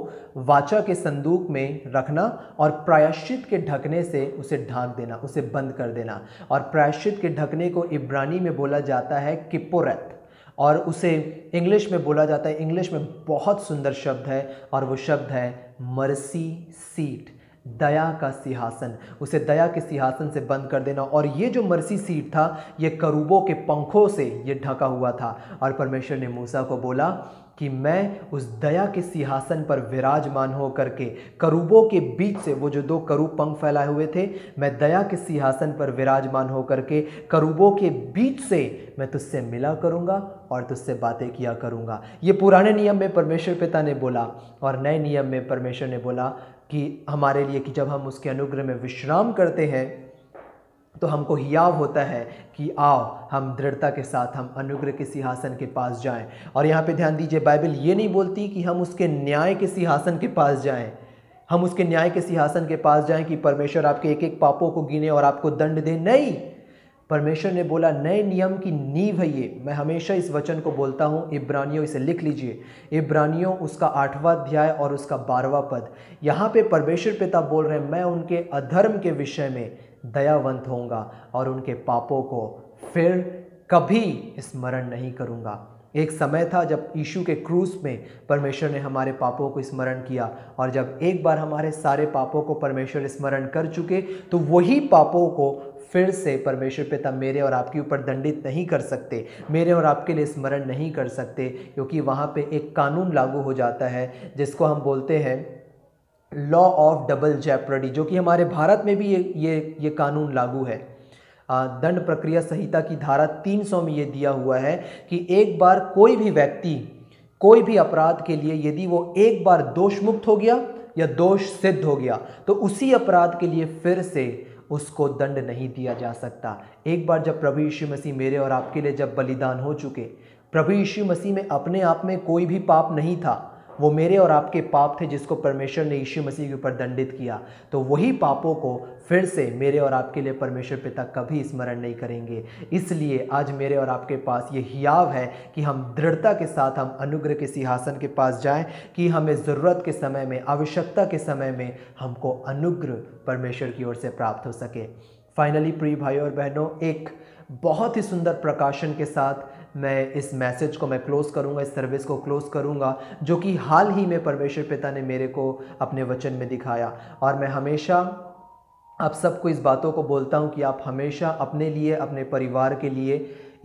वाचा के संदूक में रखना और प्रायश्चित के ढकने से उसे ढांक देना, उसे बंद कर देना। और प्रायश्चित के ढकने को इब्रानी में बोला जाता है किपोरत, और उसे इंग्लिश में बोला जाता है, इंग्लिश में बहुत सुंदर शब्द है और वो शब्द है मर्सी सीट। दया का सिंहासन, उसे दया के सिंहासन से बंद कर देना। और ये जो मर्सी सीट था ये करूबों के पंखों से ये ढका हुआ था। और परमेश्वर ने मूसा को बोला कि मैं उस दया के सिंहासन पर विराजमान हो करके करूबों के बीच से, वो जो दो करूब पंख फैलाए हुए थे, मैं दया के सिंहासन पर विराजमान हो करके करूबों के बीच से मैं तुझसे मिला करूँगा और तुझसे बातें किया करूँगा। ये पुराने नियम में परमेश्वर पिता ने बोला, और नए नियम में परमेश्वर ने बोला कि हमारे लिए कि जब हम उसके अनुग्रह में विश्राम करते हैं तो हमको हियाव होता है कि आओ हम दृढ़ता के साथ हम अनुग्रह के सिंहासन के पास जाएं। और यहाँ पे ध्यान दीजिए, बाइबल ये नहीं बोलती कि हम उसके न्याय के सिंहासन के पास जाएं। हम उसके न्याय के सिंहासन के पास जाएं कि परमेश्वर आपके एक एक पापों को गिने और आपको दंड दे, नहीं। परमेश्वर ने बोला, नए नियम की नींव है ये। मैं हमेशा इस वचन को बोलता हूँ, इब्रानियों, इसे लिख लीजिए, इब्रानियों उसका 8वां अध्याय और उसका 12वां पद। यहाँ पे परमेश्वर पिता बोल रहे हैं, मैं उनके अधर्म के विषय में दयावंत होऊंगा और उनके पापों को फिर कभी स्मरण नहीं करूँगा। एक समय था जब यीशु के क्रूस में परमेश्वर ने हमारे पापों को स्मरण किया, और जब एक बार हमारे सारे पापों को परमेश्वर स्मरण कर चुके तो वही पापों को फिर से परमेश्वर पिता मेरे और आपके ऊपर दंडित नहीं कर सकते, मेरे और आपके लिए स्मरण नहीं कर सकते, क्योंकि वहाँ पे एक कानून लागू हो जाता है जिसको हम बोलते हैं लॉ ऑफ डबल जेपर्डी, जो कि हमारे भारत में भी ये कानून लागू है। दंड प्रक्रिया संहिता की धारा 300 में ये दिया हुआ है कि एक बार कोई भी व्यक्ति कोई भी अपराध के लिए यदि वो एक बार दोष मुक्त हो गया या दोष सिद्ध हो गया तो उसी अपराध के लिए फिर से उसको दंड नहीं दिया जा सकता। एक बार जब प्रभु यीशु मसीह मेरे और आपके लिए जब बलिदान हो चुके, प्रभु यीशु मसीह में अपने आप में कोई भी पाप नहीं था, वो मेरे और आपके पाप थे जिसको परमेश्वर ने यीशु मसीह के ऊपर दंडित किया, तो वही पापों को फिर से मेरे और आपके लिए परमेश्वर पिता कभी स्मरण नहीं करेंगे। इसलिए आज मेरे और आपके पास ये हियाव है कि हम दृढ़ता के साथ हम अनुग्रह के सिंहासन के पास जाएं, कि हमें ज़रूरत के समय में, आवश्यकता के समय में हमको अनुग्रह परमेश्वर की ओर से प्राप्त हो सके। फाइनली प्रिय भाइयों और बहनों, एक बहुत ही सुंदर प्रकाशन के साथ मैं इस मैसेज को मैं क्लोज़ करूंगा, इस सर्विस को क्लोज़ करूंगा, जो कि हाल ही में परमेश्वर पिता ने मेरे को अपने वचन में दिखाया। और मैं हमेशा आप सबको इस बातों को बोलता हूं कि आप हमेशा अपने लिए, अपने परिवार के लिए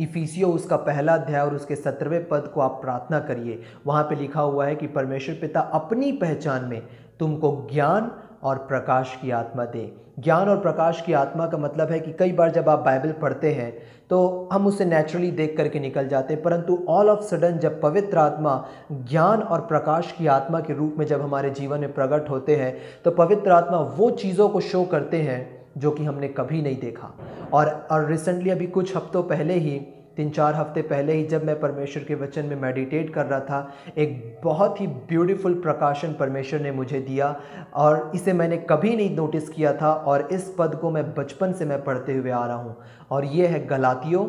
इफिसियों उसका 1ला अध्याय और उसके 17वें पद को आप प्रार्थना करिए। वहाँ पे लिखा हुआ है कि परमेश्वर पिता अपनी पहचान में तुमको ज्ञान और प्रकाश की आत्मा दे। ज्ञान और प्रकाश की आत्मा का मतलब है कि कई बार जब आप बाइबल पढ़ते हैं तो हम उसे नेचुरली देख करके निकल जाते हैं, परंतु ऑल ऑफ सडन जब पवित्र आत्मा ज्ञान और प्रकाश की आत्मा के रूप में जब हमारे जीवन में प्रकट होते हैं तो पवित्र आत्मा वो चीज़ों को शो करते हैं जो कि हमने कभी नहीं देखा। और रिसेंटली अभी कुछ हफ्तों पहले ही, 3-4 हफ्ते पहले ही, जब मैं परमेश्वर के वचन में मेडिटेट कर रहा था, एक बहुत ही ब्यूटीफुल प्रकाशन परमेश्वर ने मुझे दिया, और इसे मैंने कभी नहीं नोटिस किया था, और इस पद को मैं बचपन से मैं पढ़ते हुए आ रहा हूँ। और ये है गलातियों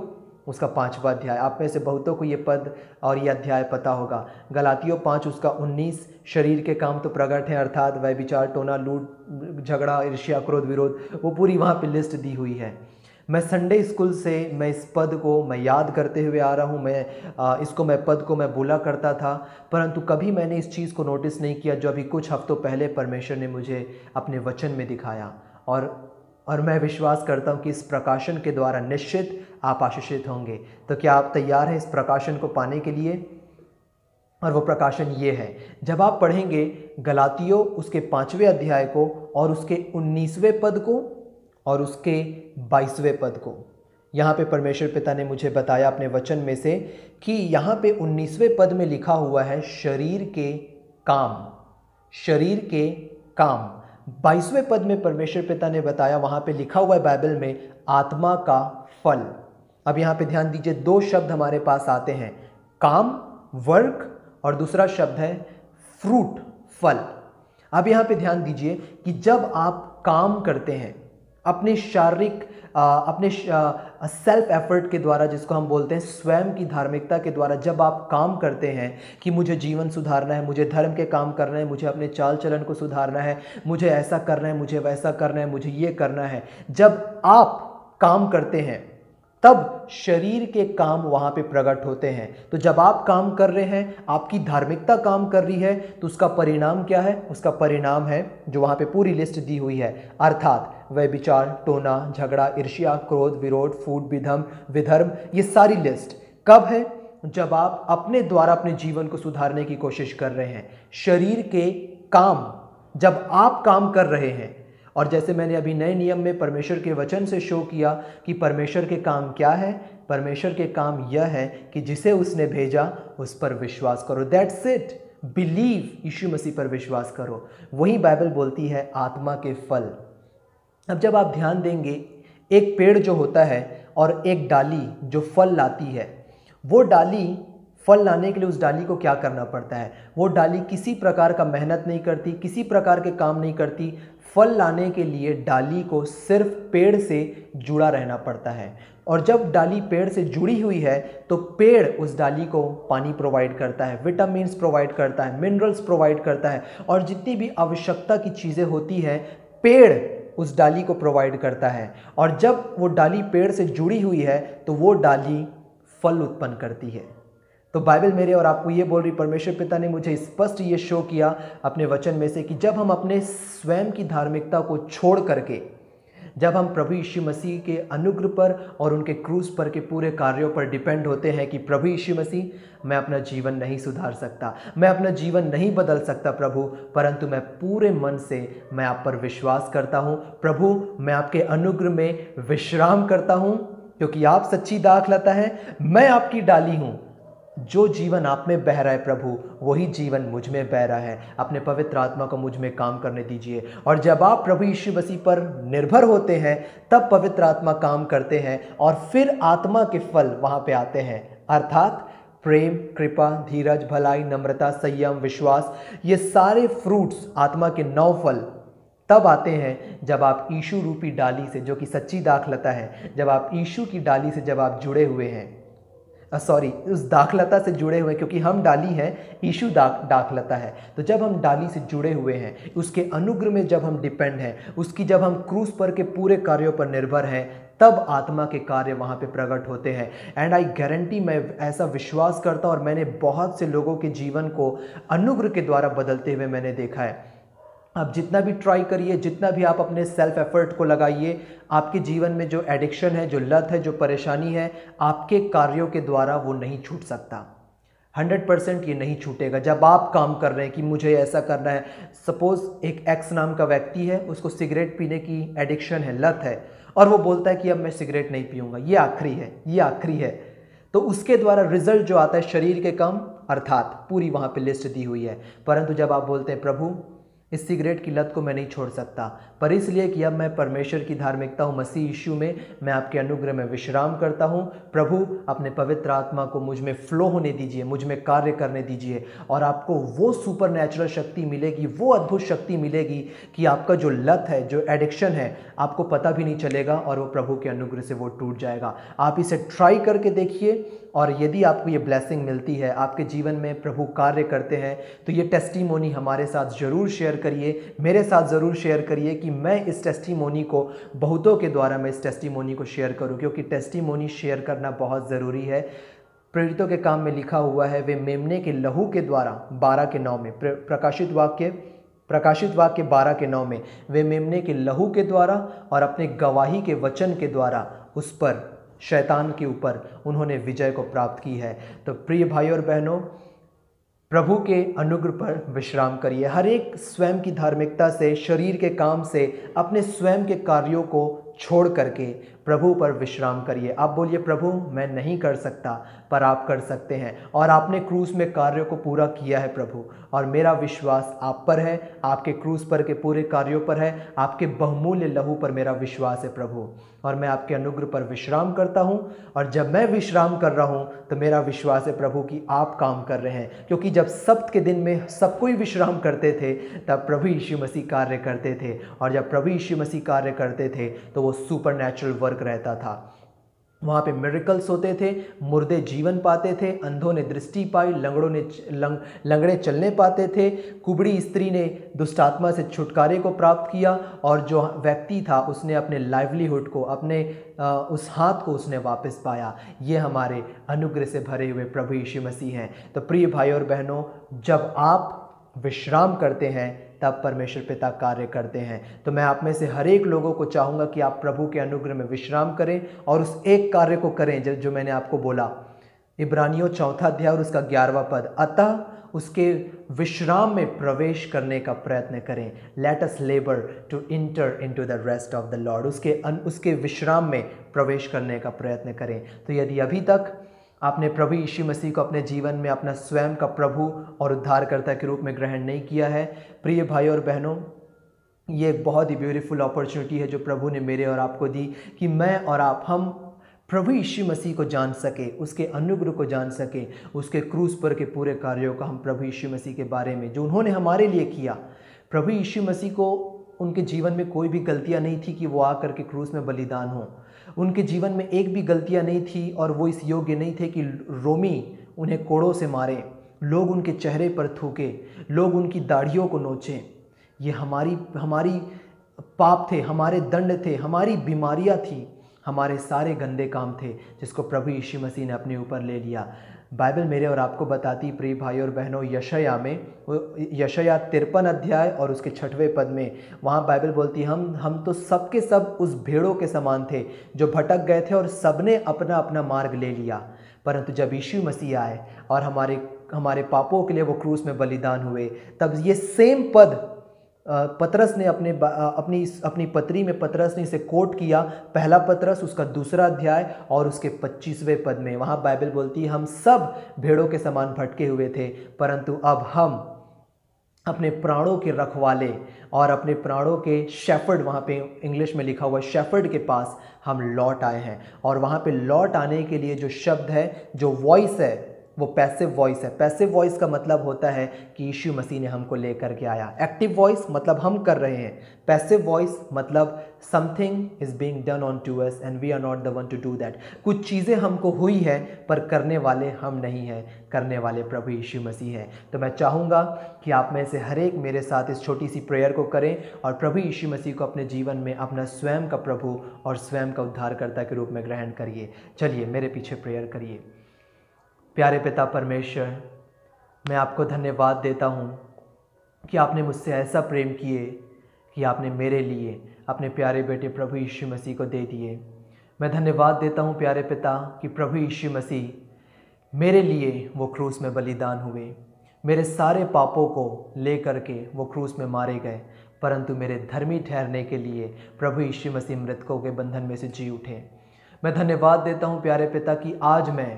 उसका 5वां अध्याय। आप में से बहुतों को ये पद और ये अध्याय पता होगा। गलातियों 5:19, शरीर के काम तो प्रकट हैं, अर्थात वह विचार, टोना, लूट, झगड़ा, ईर्ष्या, क्रोध, विरोध, वो पूरी वहाँ पर लिस्ट दी हुई है। मैं संडे स्कूल से मैं इस पद को मैं याद करते हुए आ रहा हूँ, मैं पद को बोला करता था, परंतु कभी मैंने इस चीज़ को नोटिस नहीं किया जो अभी कुछ हफ्तों पहले परमेश्वर ने मुझे अपने वचन में दिखाया। और मैं विश्वास करता हूँ कि इस प्रकाशन के द्वारा निश्चित आप आशीषित होंगे। तो क्या आप तैयार हैं इस प्रकाशन को पाने के लिए? और वो प्रकाशन ये है, जब आप पढ़ेंगे गलातियों उसके 5वें अध्याय को और उसके 19वें पद को और उसके 22वें पद को, यहाँ पे परमेश्वर पिता ने मुझे बताया अपने वचन में से कि यहाँ पे 19वें पद में लिखा हुआ है शरीर के काम, शरीर के काम। 22वें पद में परमेश्वर पिता ने बताया, वहाँ पे लिखा हुआ है बाइबल में, आत्मा का फल। अब यहाँ पे ध्यान दीजिए, दो शब्द हमारे पास आते हैं, काम, वर्क, और दूसरा शब्द है फ्रूट, फल। अब यहाँ पे ध्यान दीजिए कि जब आप काम करते हैं अपने शारीरिक, अपने सेल्फ एफर्ट के द्वारा, जिसको हम बोलते हैं स्वयं की धार्मिकता के द्वारा, जब आप काम करते हैं कि मुझे जीवन सुधारना है, मुझे धर्म के काम करना है, मुझे अपने चाल चलन को सुधारना है, मुझे ऐसा करना है, मुझे वैसा करना है, मुझे ये करना है, जब आप काम करते हैं तब शरीर के काम वहाँ पे प्रकट होते हैं। तो जब आप काम कर रहे हैं, आपकी धार्मिकता काम कर रही है, तो उसका परिणाम क्या है? उसका परिणाम है जो वहाँ पे पूरी लिस्ट दी हुई है, अर्थात व्यभिचार, टोना, झगड़ा, ईर्ष्या, क्रोध, विरोध, फूट, विधम, विधर्म। ये सारी लिस्ट कब है? जब आप अपने द्वारा अपने जीवन को सुधारने की कोशिश कर रहे हैं। शरीर के काम जब आप काम कर रहे हैं, और जैसे मैंने अभी नए नियम में परमेश्वर के वचन से शो किया कि परमेश्वर के काम क्या है, परमेश्वर के काम यह है कि जिसे उसने भेजा उस पर विश्वास करो। That's it, believe, Yeshu Masih पर विश्वास करो। वही बाइबल बोलती है आत्मा के फल। अब जब आप ध्यान देंगे, एक पेड़ जो होता है और एक डाली जो फल लाती है, वो डाली फल लाने के लिए उस डाली को क्या करना पड़ता है? वो डाली किसी प्रकार का मेहनत नहीं करती, किसी प्रकार के काम नहीं करती। फल लाने के लिए डाली को सिर्फ पेड़ से जुड़ा रहना पड़ता है, और जब डाली पेड़ से जुड़ी हुई है तो पेड़ उस डाली को पानी प्रोवाइड करता है, विटामिन्स प्रोवाइड करता है, मिनरल्स प्रोवाइड करता है, और जितनी भी आवश्यकता की चीज़ें होती हैं पेड़ उस डाली को प्रोवाइड करता है। और जब वो डाली पेड़ से जुड़ी हुई है तो वो डाली फल उत्पन्न करती है। तो बाइबल मेरे और आपको ये बोल रही, परमेश्वर पिता ने मुझे स्पष्ट ये शो किया अपने वचन में से कि जब हम अपने स्वयं की धार्मिकता को छोड़ करके, जब हम प्रभु यीशु मसीह के अनुग्रह पर और उनके क्रूस पर के पूरे कार्यों पर डिपेंड होते हैं कि प्रभु यीशु मसीह, मैं अपना जीवन नहीं सुधार सकता, मैं अपना जीवन नहीं बदल सकता प्रभु, परंतु मैं पूरे मन से मैं आप पर विश्वास करता हूँ प्रभु, मैं आपके अनुग्रह में विश्राम करता हूँ, क्योंकि आप सच्ची दाखलता है, मैं आपकी डाली हूँ। जो जीवन आप में बह रहा है प्रभु, वही जीवन मुझ में बह रहा है। अपने पवित्र आत्मा को मुझ में काम करने दीजिए। और जब आप प्रभु यीशु मसीह पर निर्भर होते हैं तब पवित्र आत्मा काम करते हैं, और फिर आत्मा के फल वहाँ पे आते हैं, अर्थात प्रेम, कृपा, धीरज, भलाई, नम्रता, संयम, विश्वास। ये सारे फ्रूट्स, आत्मा के 9 फल तब आते हैं जब आप यीशु रूपी डाली से, जो कि सच्ची दाखलता है, जब आप यीशु की डाली से जब आप जुड़े हुए हैं, सॉरी, उस दाखलता से जुड़े हुए, क्योंकि हम डाली हैं, यीशु दाखलता है। तो जब हम डाली से जुड़े हुए हैं, उसके अनुग्रह में जब हम डिपेंड हैं, उसकी जब हम क्रूस पर के पूरे कार्यों पर निर्भर हैं, तब आत्मा के कार्य वहाँ पे प्रकट होते हैं। एंड आई गारंटी, मैं ऐसा विश्वास करता हूँ, और मैंने बहुत से लोगों के जीवन को अनुग्रह के द्वारा बदलते हुए मैंने देखा है। आप जितना भी ट्राई करिए, जितना भी आप अपने सेल्फ एफर्ट को लगाइए, आपके जीवन में जो एडिक्शन है, जो लत है, जो परेशानी है, आपके कार्यों के द्वारा वो नहीं छूट सकता। 100% ये नहीं छूटेगा। जब आप काम कर रहे हैं कि मुझे ऐसा करना है, सपोज़ एक एक्स नाम का व्यक्ति है, उसको सिगरेट पीने की एडिक्शन है, लत है, और वो बोलता है कि अब मैं सिगरेट नहीं पीऊँगा, ये आखिरी है, ये आखिरी है। तो उसके द्वारा रिजल्ट जो आता है, शरीर के काम, अर्थात पूरी वहाँ पर लिस्ट दी हुई है। परंतु जब आप बोलते हैं प्रभु, इस सिगरेट की लत को मैं नहीं छोड़ सकता, पर इसलिए कि अब मैं परमेश्वर की धार्मिकता हूँ, मसीह यीशु में मैं आपके अनुग्रह में विश्राम करता हूँ प्रभु, अपने पवित्र आत्मा को मुझ में फ्लो होने दीजिए, मुझ में कार्य करने दीजिए, और आपको वो सुपर नेचुरल शक्ति मिलेगी, वो अद्भुत शक्ति मिलेगी कि आपका जो लत है, जो एडिक्शन है, आपको पता भी नहीं चलेगा, और वो प्रभु के अनुग्रह से वो टूट जाएगा। आप इसे ट्राई करके देखिए, और यदि आपको ये ब्लेसिंग मिलती है, आपके जीवन में प्रभु कार्य करते हैं, तो ये टेस्टिमोनी हमारे साथ ज़रूर शेयर करिए, मेरे साथ ज़रूर शेयर करिए कि मैं इस टेस्टिमोनी को, बहुतों के द्वारा मैं इस टेस्टिमोनी को शेयर करूं, क्योंकि टेस्टिमोनी शेयर करना बहुत ज़रूरी है। प्रेरितों के काम में लिखा हुआ है, वे मेमने के लहू के द्वारा 12:9 में, प्रकाशित वाक्य 12:9 में, वे मेमने के लहू के द्वारा और अपने गवाही के वचन के द्वारा उस पर, शैतान के ऊपर, उन्होंने विजय को प्राप्त की है। तो प्रिय भाइयों और बहनों, प्रभु के अनुग्रह पर विश्राम करिए। हर एक स्वयं की धार्मिकता से, शरीर के काम से, अपने स्वयं के कार्यों को छोड़ करके प्रभु पर विश्राम करिए। आप बोलिए, प्रभु मैं नहीं कर सकता, पर आप कर सकते हैं, और आपने क्रूस में कार्यों को पूरा किया है प्रभु, और मेरा विश्वास आप पर है, आपके क्रूस पर के पूरे कार्यों पर है, आपके बहुमूल्य लहू पर मेरा विश्वास है प्रभु, और मैं आपके अनुग्रह पर विश्राम करता हूँ। और जब मैं विश्राम कर रहा हूँ तो मेरा विश्वास है प्रभु कि आप काम कर रहे हैं, क्योंकि जब सब्त के दिन में सब कोई विश्राम करते थे, तब प्रभु यीशु मसीह कार्य करते थे, और जब प्रभु यीशु मसीह कार्य करते थे तो वो सुपर नेचुरल वर्क रहता था। वहाँ पे मिरेकल्स होते थे, मुर्दे जीवन पाते थे, अंधों ने दृष्टि पाई, लंगड़े चलने पाते थे, कुबड़ी स्त्री ने दुष्टात्मा से छुटकारे को प्राप्त किया और जो व्यक्ति था उसने अपने लाइवलीहुड को, अपने उस हाथ को उसने वापस पाया। ये हमारे अनुग्रह से भरे हुए प्रभु यीशु मसीह हैं। तो प्रिय भाई और बहनों, जब आप विश्राम करते हैं तब परमेश्वर पिता कार्य करते हैं। तो मैं आप में से हर एक लोगों को चाहूँगा कि आप प्रभु के अनुग्रह में विश्राम करें और उस एक कार्य को करें जो मैंने आपको बोला। इब्रानियों 4 अध्याय और उसका 11वां पद, अतः उसके विश्राम में प्रवेश करने का प्रयत्न करें। Let us labour to enter into the rest of the Lord, उसके विश्राम में प्रवेश करने का प्रयत्न करें। तो यदि अभी तक आपने प्रभु यीशु मसीह को अपने जीवन में अपना स्वयं का प्रभु और उद्धारकर्ता के रूप में ग्रहण नहीं किया है, प्रिय भाई और बहनों, ये एक बहुत ही ब्यूटीफुल अपॉर्चुनिटी है जो प्रभु ने मेरे और आपको दी कि मैं और आप, हम प्रभु यीशु मसीह को जान सके, उसके अनुग्रह को जान सके, उसके क्रूस पर के पूरे कार्यों का हम प्रभु यीशु मसीह के बारे में जो उन्होंने हमारे लिए किया। प्रभु यीशु मसीह को उनके जीवन में कोई भी गलतियाँ नहीं थी कि वो आ करके क्रूस में बलिदान हों। उनके जीवन में एक भी गलतियाँ नहीं थी और वो इस योग्य नहीं थे कि रोमी उन्हें कोड़ों से मारे, लोग उनके चेहरे पर थूके, लोग उनकी दाढ़ियों को नोचें। ये हमारी पाप थे, हमारे दंड थे, हमारी बीमारियाँ थी, हमारे सारे गंदे काम थे जिसको प्रभु यीशु मसीह ने अपने ऊपर ले लिया। बाइबल मेरे और आपको बताती, प्रिय भाई और बहनों, यशया में, यशया 53 अध्याय और उसके 6वें पद में, वहाँ बाइबल बोलती है हम तो सब के सब उस भेड़ों के समान थे जो भटक गए थे और सबने अपना अपना मार्ग ले लिया, परंतु जब यीशु मसीह आए और हमारे पापों के लिए वो क्रूस में बलिदान हुए, तब ये सेम पद पतरस ने अपनी पत्री में पतरस ने इसे कोट किया। 1 पतरस उसका 2 अध्याय और उसके 25वें पद में वहाँ बाइबल बोलती है हम सब भेड़ों के समान भटके हुए थे, परंतु अब हम अपने प्राणों के रखवाले और अपने प्राणों के शेफर्ड, वहाँ पे इंग्लिश में लिखा हुआ शेफर्ड के पास हम लौट आए हैं। और वहाँ पे लौट आने के लिए जो शब्द है, जो वॉइस है, वो पैसिव वॉइस है। पैसिव वॉइस का मतलब होता है कि यीशु मसीह ने हमको लेकर के आया। एक्टिव वॉइस मतलब हम कर रहे हैं, पैसिव वॉइस मतलब something is being done on to us and we are not the one to do that. कुछ चीज़ें हमको हुई है पर करने वाले हम नहीं हैं, करने वाले प्रभु यीशु मसीह हैं। तो मैं चाहूँगा कि आप में से हर एक मेरे साथ इस छोटी सी प्रेयर को करें और प्रभु यीशु मसीह को अपने जीवन में अपना स्वयं का प्रभु और स्वयं का उद्धारकर्ता के रूप में ग्रहण करिए। चलिए मेरे पीछे प्रेयर करिए। प्यारे पिता परमेश्वर, मैं आपको धन्यवाद देता हूँ कि आपने मुझसे ऐसा प्रेम किए कि आपने मेरे लिए अपने प्यारे बेटे प्रभु यीशु मसीह को दे दिए। मैं धन्यवाद देता हूँ प्यारे पिता कि प्रभु यीशु मसीह मेरे लिए वो क्रूस में बलिदान हुए, मेरे सारे पापों को ले करके वो क्रूस में मारे गए, परंतु मेरे धर्मी ठहरने के लिए प्रभु यीशु मसीह मृतकों के बंधन में से जी उठे। मैं धन्यवाद देता हूँ प्यारे पिता कि आज मैं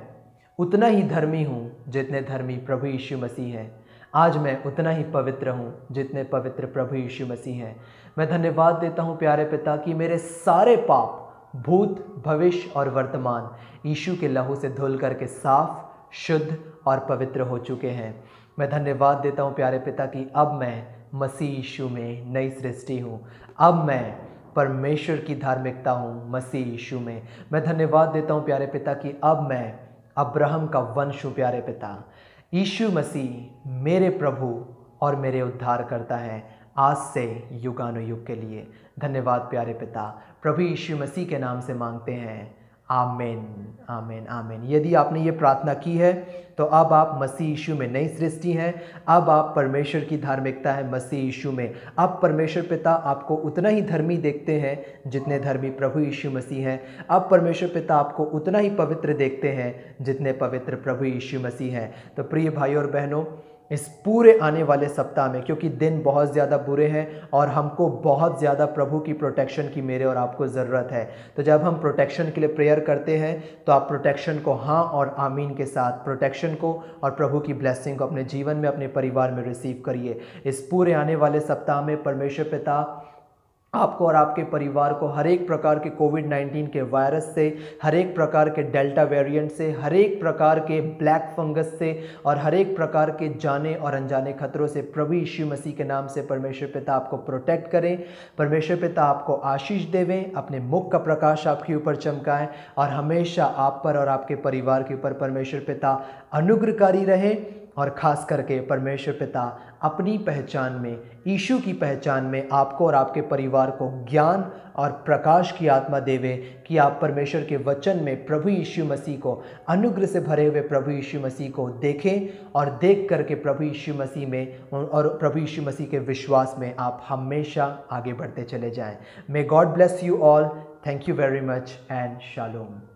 उतना ही धर्मी हूँ जितने धर्मी प्रभु यीशु मसीह हैं, आज मैं उतना ही पवित्र हूँ जितने पवित्र प्रभु यीशु मसीह हैं। मैं धन्यवाद देता हूँ प्यारे पिता कि मेरे सारे पाप, भूत, भविष्य और वर्तमान यीशु के लहू से धुल करके साफ, शुद्ध और पवित्र हो चुके हैं। मैं धन्यवाद देता हूँ प्यारे पिता कि अब मैं मसीह यीशु में नई सृष्टि हूँ, अब मैं परमेश्वर की धार्मिकता हूँ मसीह यीशु में। मैं धन्यवाद देता हूँ प्यारे पिता कि अब मैं अब्राहम का वंश हूँ। प्यारे पिता, यीशु मसीह मेरे प्रभु और मेरे उद्धारकर्ता हैं, आज से युगानुयुग के लिए। धन्यवाद प्यारे पिता, प्रभु यीशु मसीह के नाम से मांगते हैं, आमीन, आमीन, आमीन। यदि आपने ये प्रार्थना की है तो अब आप मसीह यीशु में नई सृष्टि हैं, अब आप परमेश्वर की धार्मिकता है मसीह यीशु में। अब परमेश्वर पिता आपको उतना ही धर्मी देखते हैं जितने धर्मी प्रभु यीशु मसीह हैं, अब परमेश्वर पिता आपको उतना ही पवित्र देखते हैं जितने पवित्र प्रभु यीशु मसीह हैं। तो प्रिय भाई और बहनों, इस पूरे आने वाले सप्ताह में, क्योंकि दिन बहुत ज़्यादा बुरे हैं और हमको बहुत ज़्यादा प्रभु की प्रोटेक्शन की मेरे और आपको ज़रूरत है, तो जब हम प्रोटेक्शन के लिए प्रेयर करते हैं तो आप प्रोटेक्शन को हाँ और आमीन के साथ, प्रोटेक्शन को और प्रभु की ब्लेसिंग को अपने जीवन में, अपने परिवार में रिसीव करिए। इस पूरे आने वाले सप्ताह में परमेश्वर पिता आपको और आपके परिवार को हर एक प्रकार के कोविड-19 के वायरस से, हर एक प्रकार के डेल्टा वेरिएंट से, हर एक प्रकार के ब्लैक फंगस से और हर एक प्रकार के जाने और अनजाने खतरों से प्रभु यीशु मसीह के नाम से परमेश्वर पिता आपको प्रोटेक्ट करें। परमेश्वर पिता आपको आशीष देवें, अपने मुख का प्रकाश आपके ऊपर चमकाएं और हमेशा आप पर और आपके परिवार के ऊपर परमेश्वर पिता अनुग्रहकारी रहें। और ख़ास करके परमेश्वर पिता अपनी पहचान में, यीशु की पहचान में आपको और आपके परिवार को ज्ञान और प्रकाश की आत्मा देवे कि आप परमेश्वर के वचन में प्रभु यीशु मसीह को, अनुग्रह से भरे हुए प्रभु यीशु मसीह को देखें और देख करके प्रभु यीशु मसीह में और प्रभु यीशु मसीह के विश्वास में आप हमेशा आगे बढ़ते चले जाएँ। May God bless you all. Thank you very much and shalom.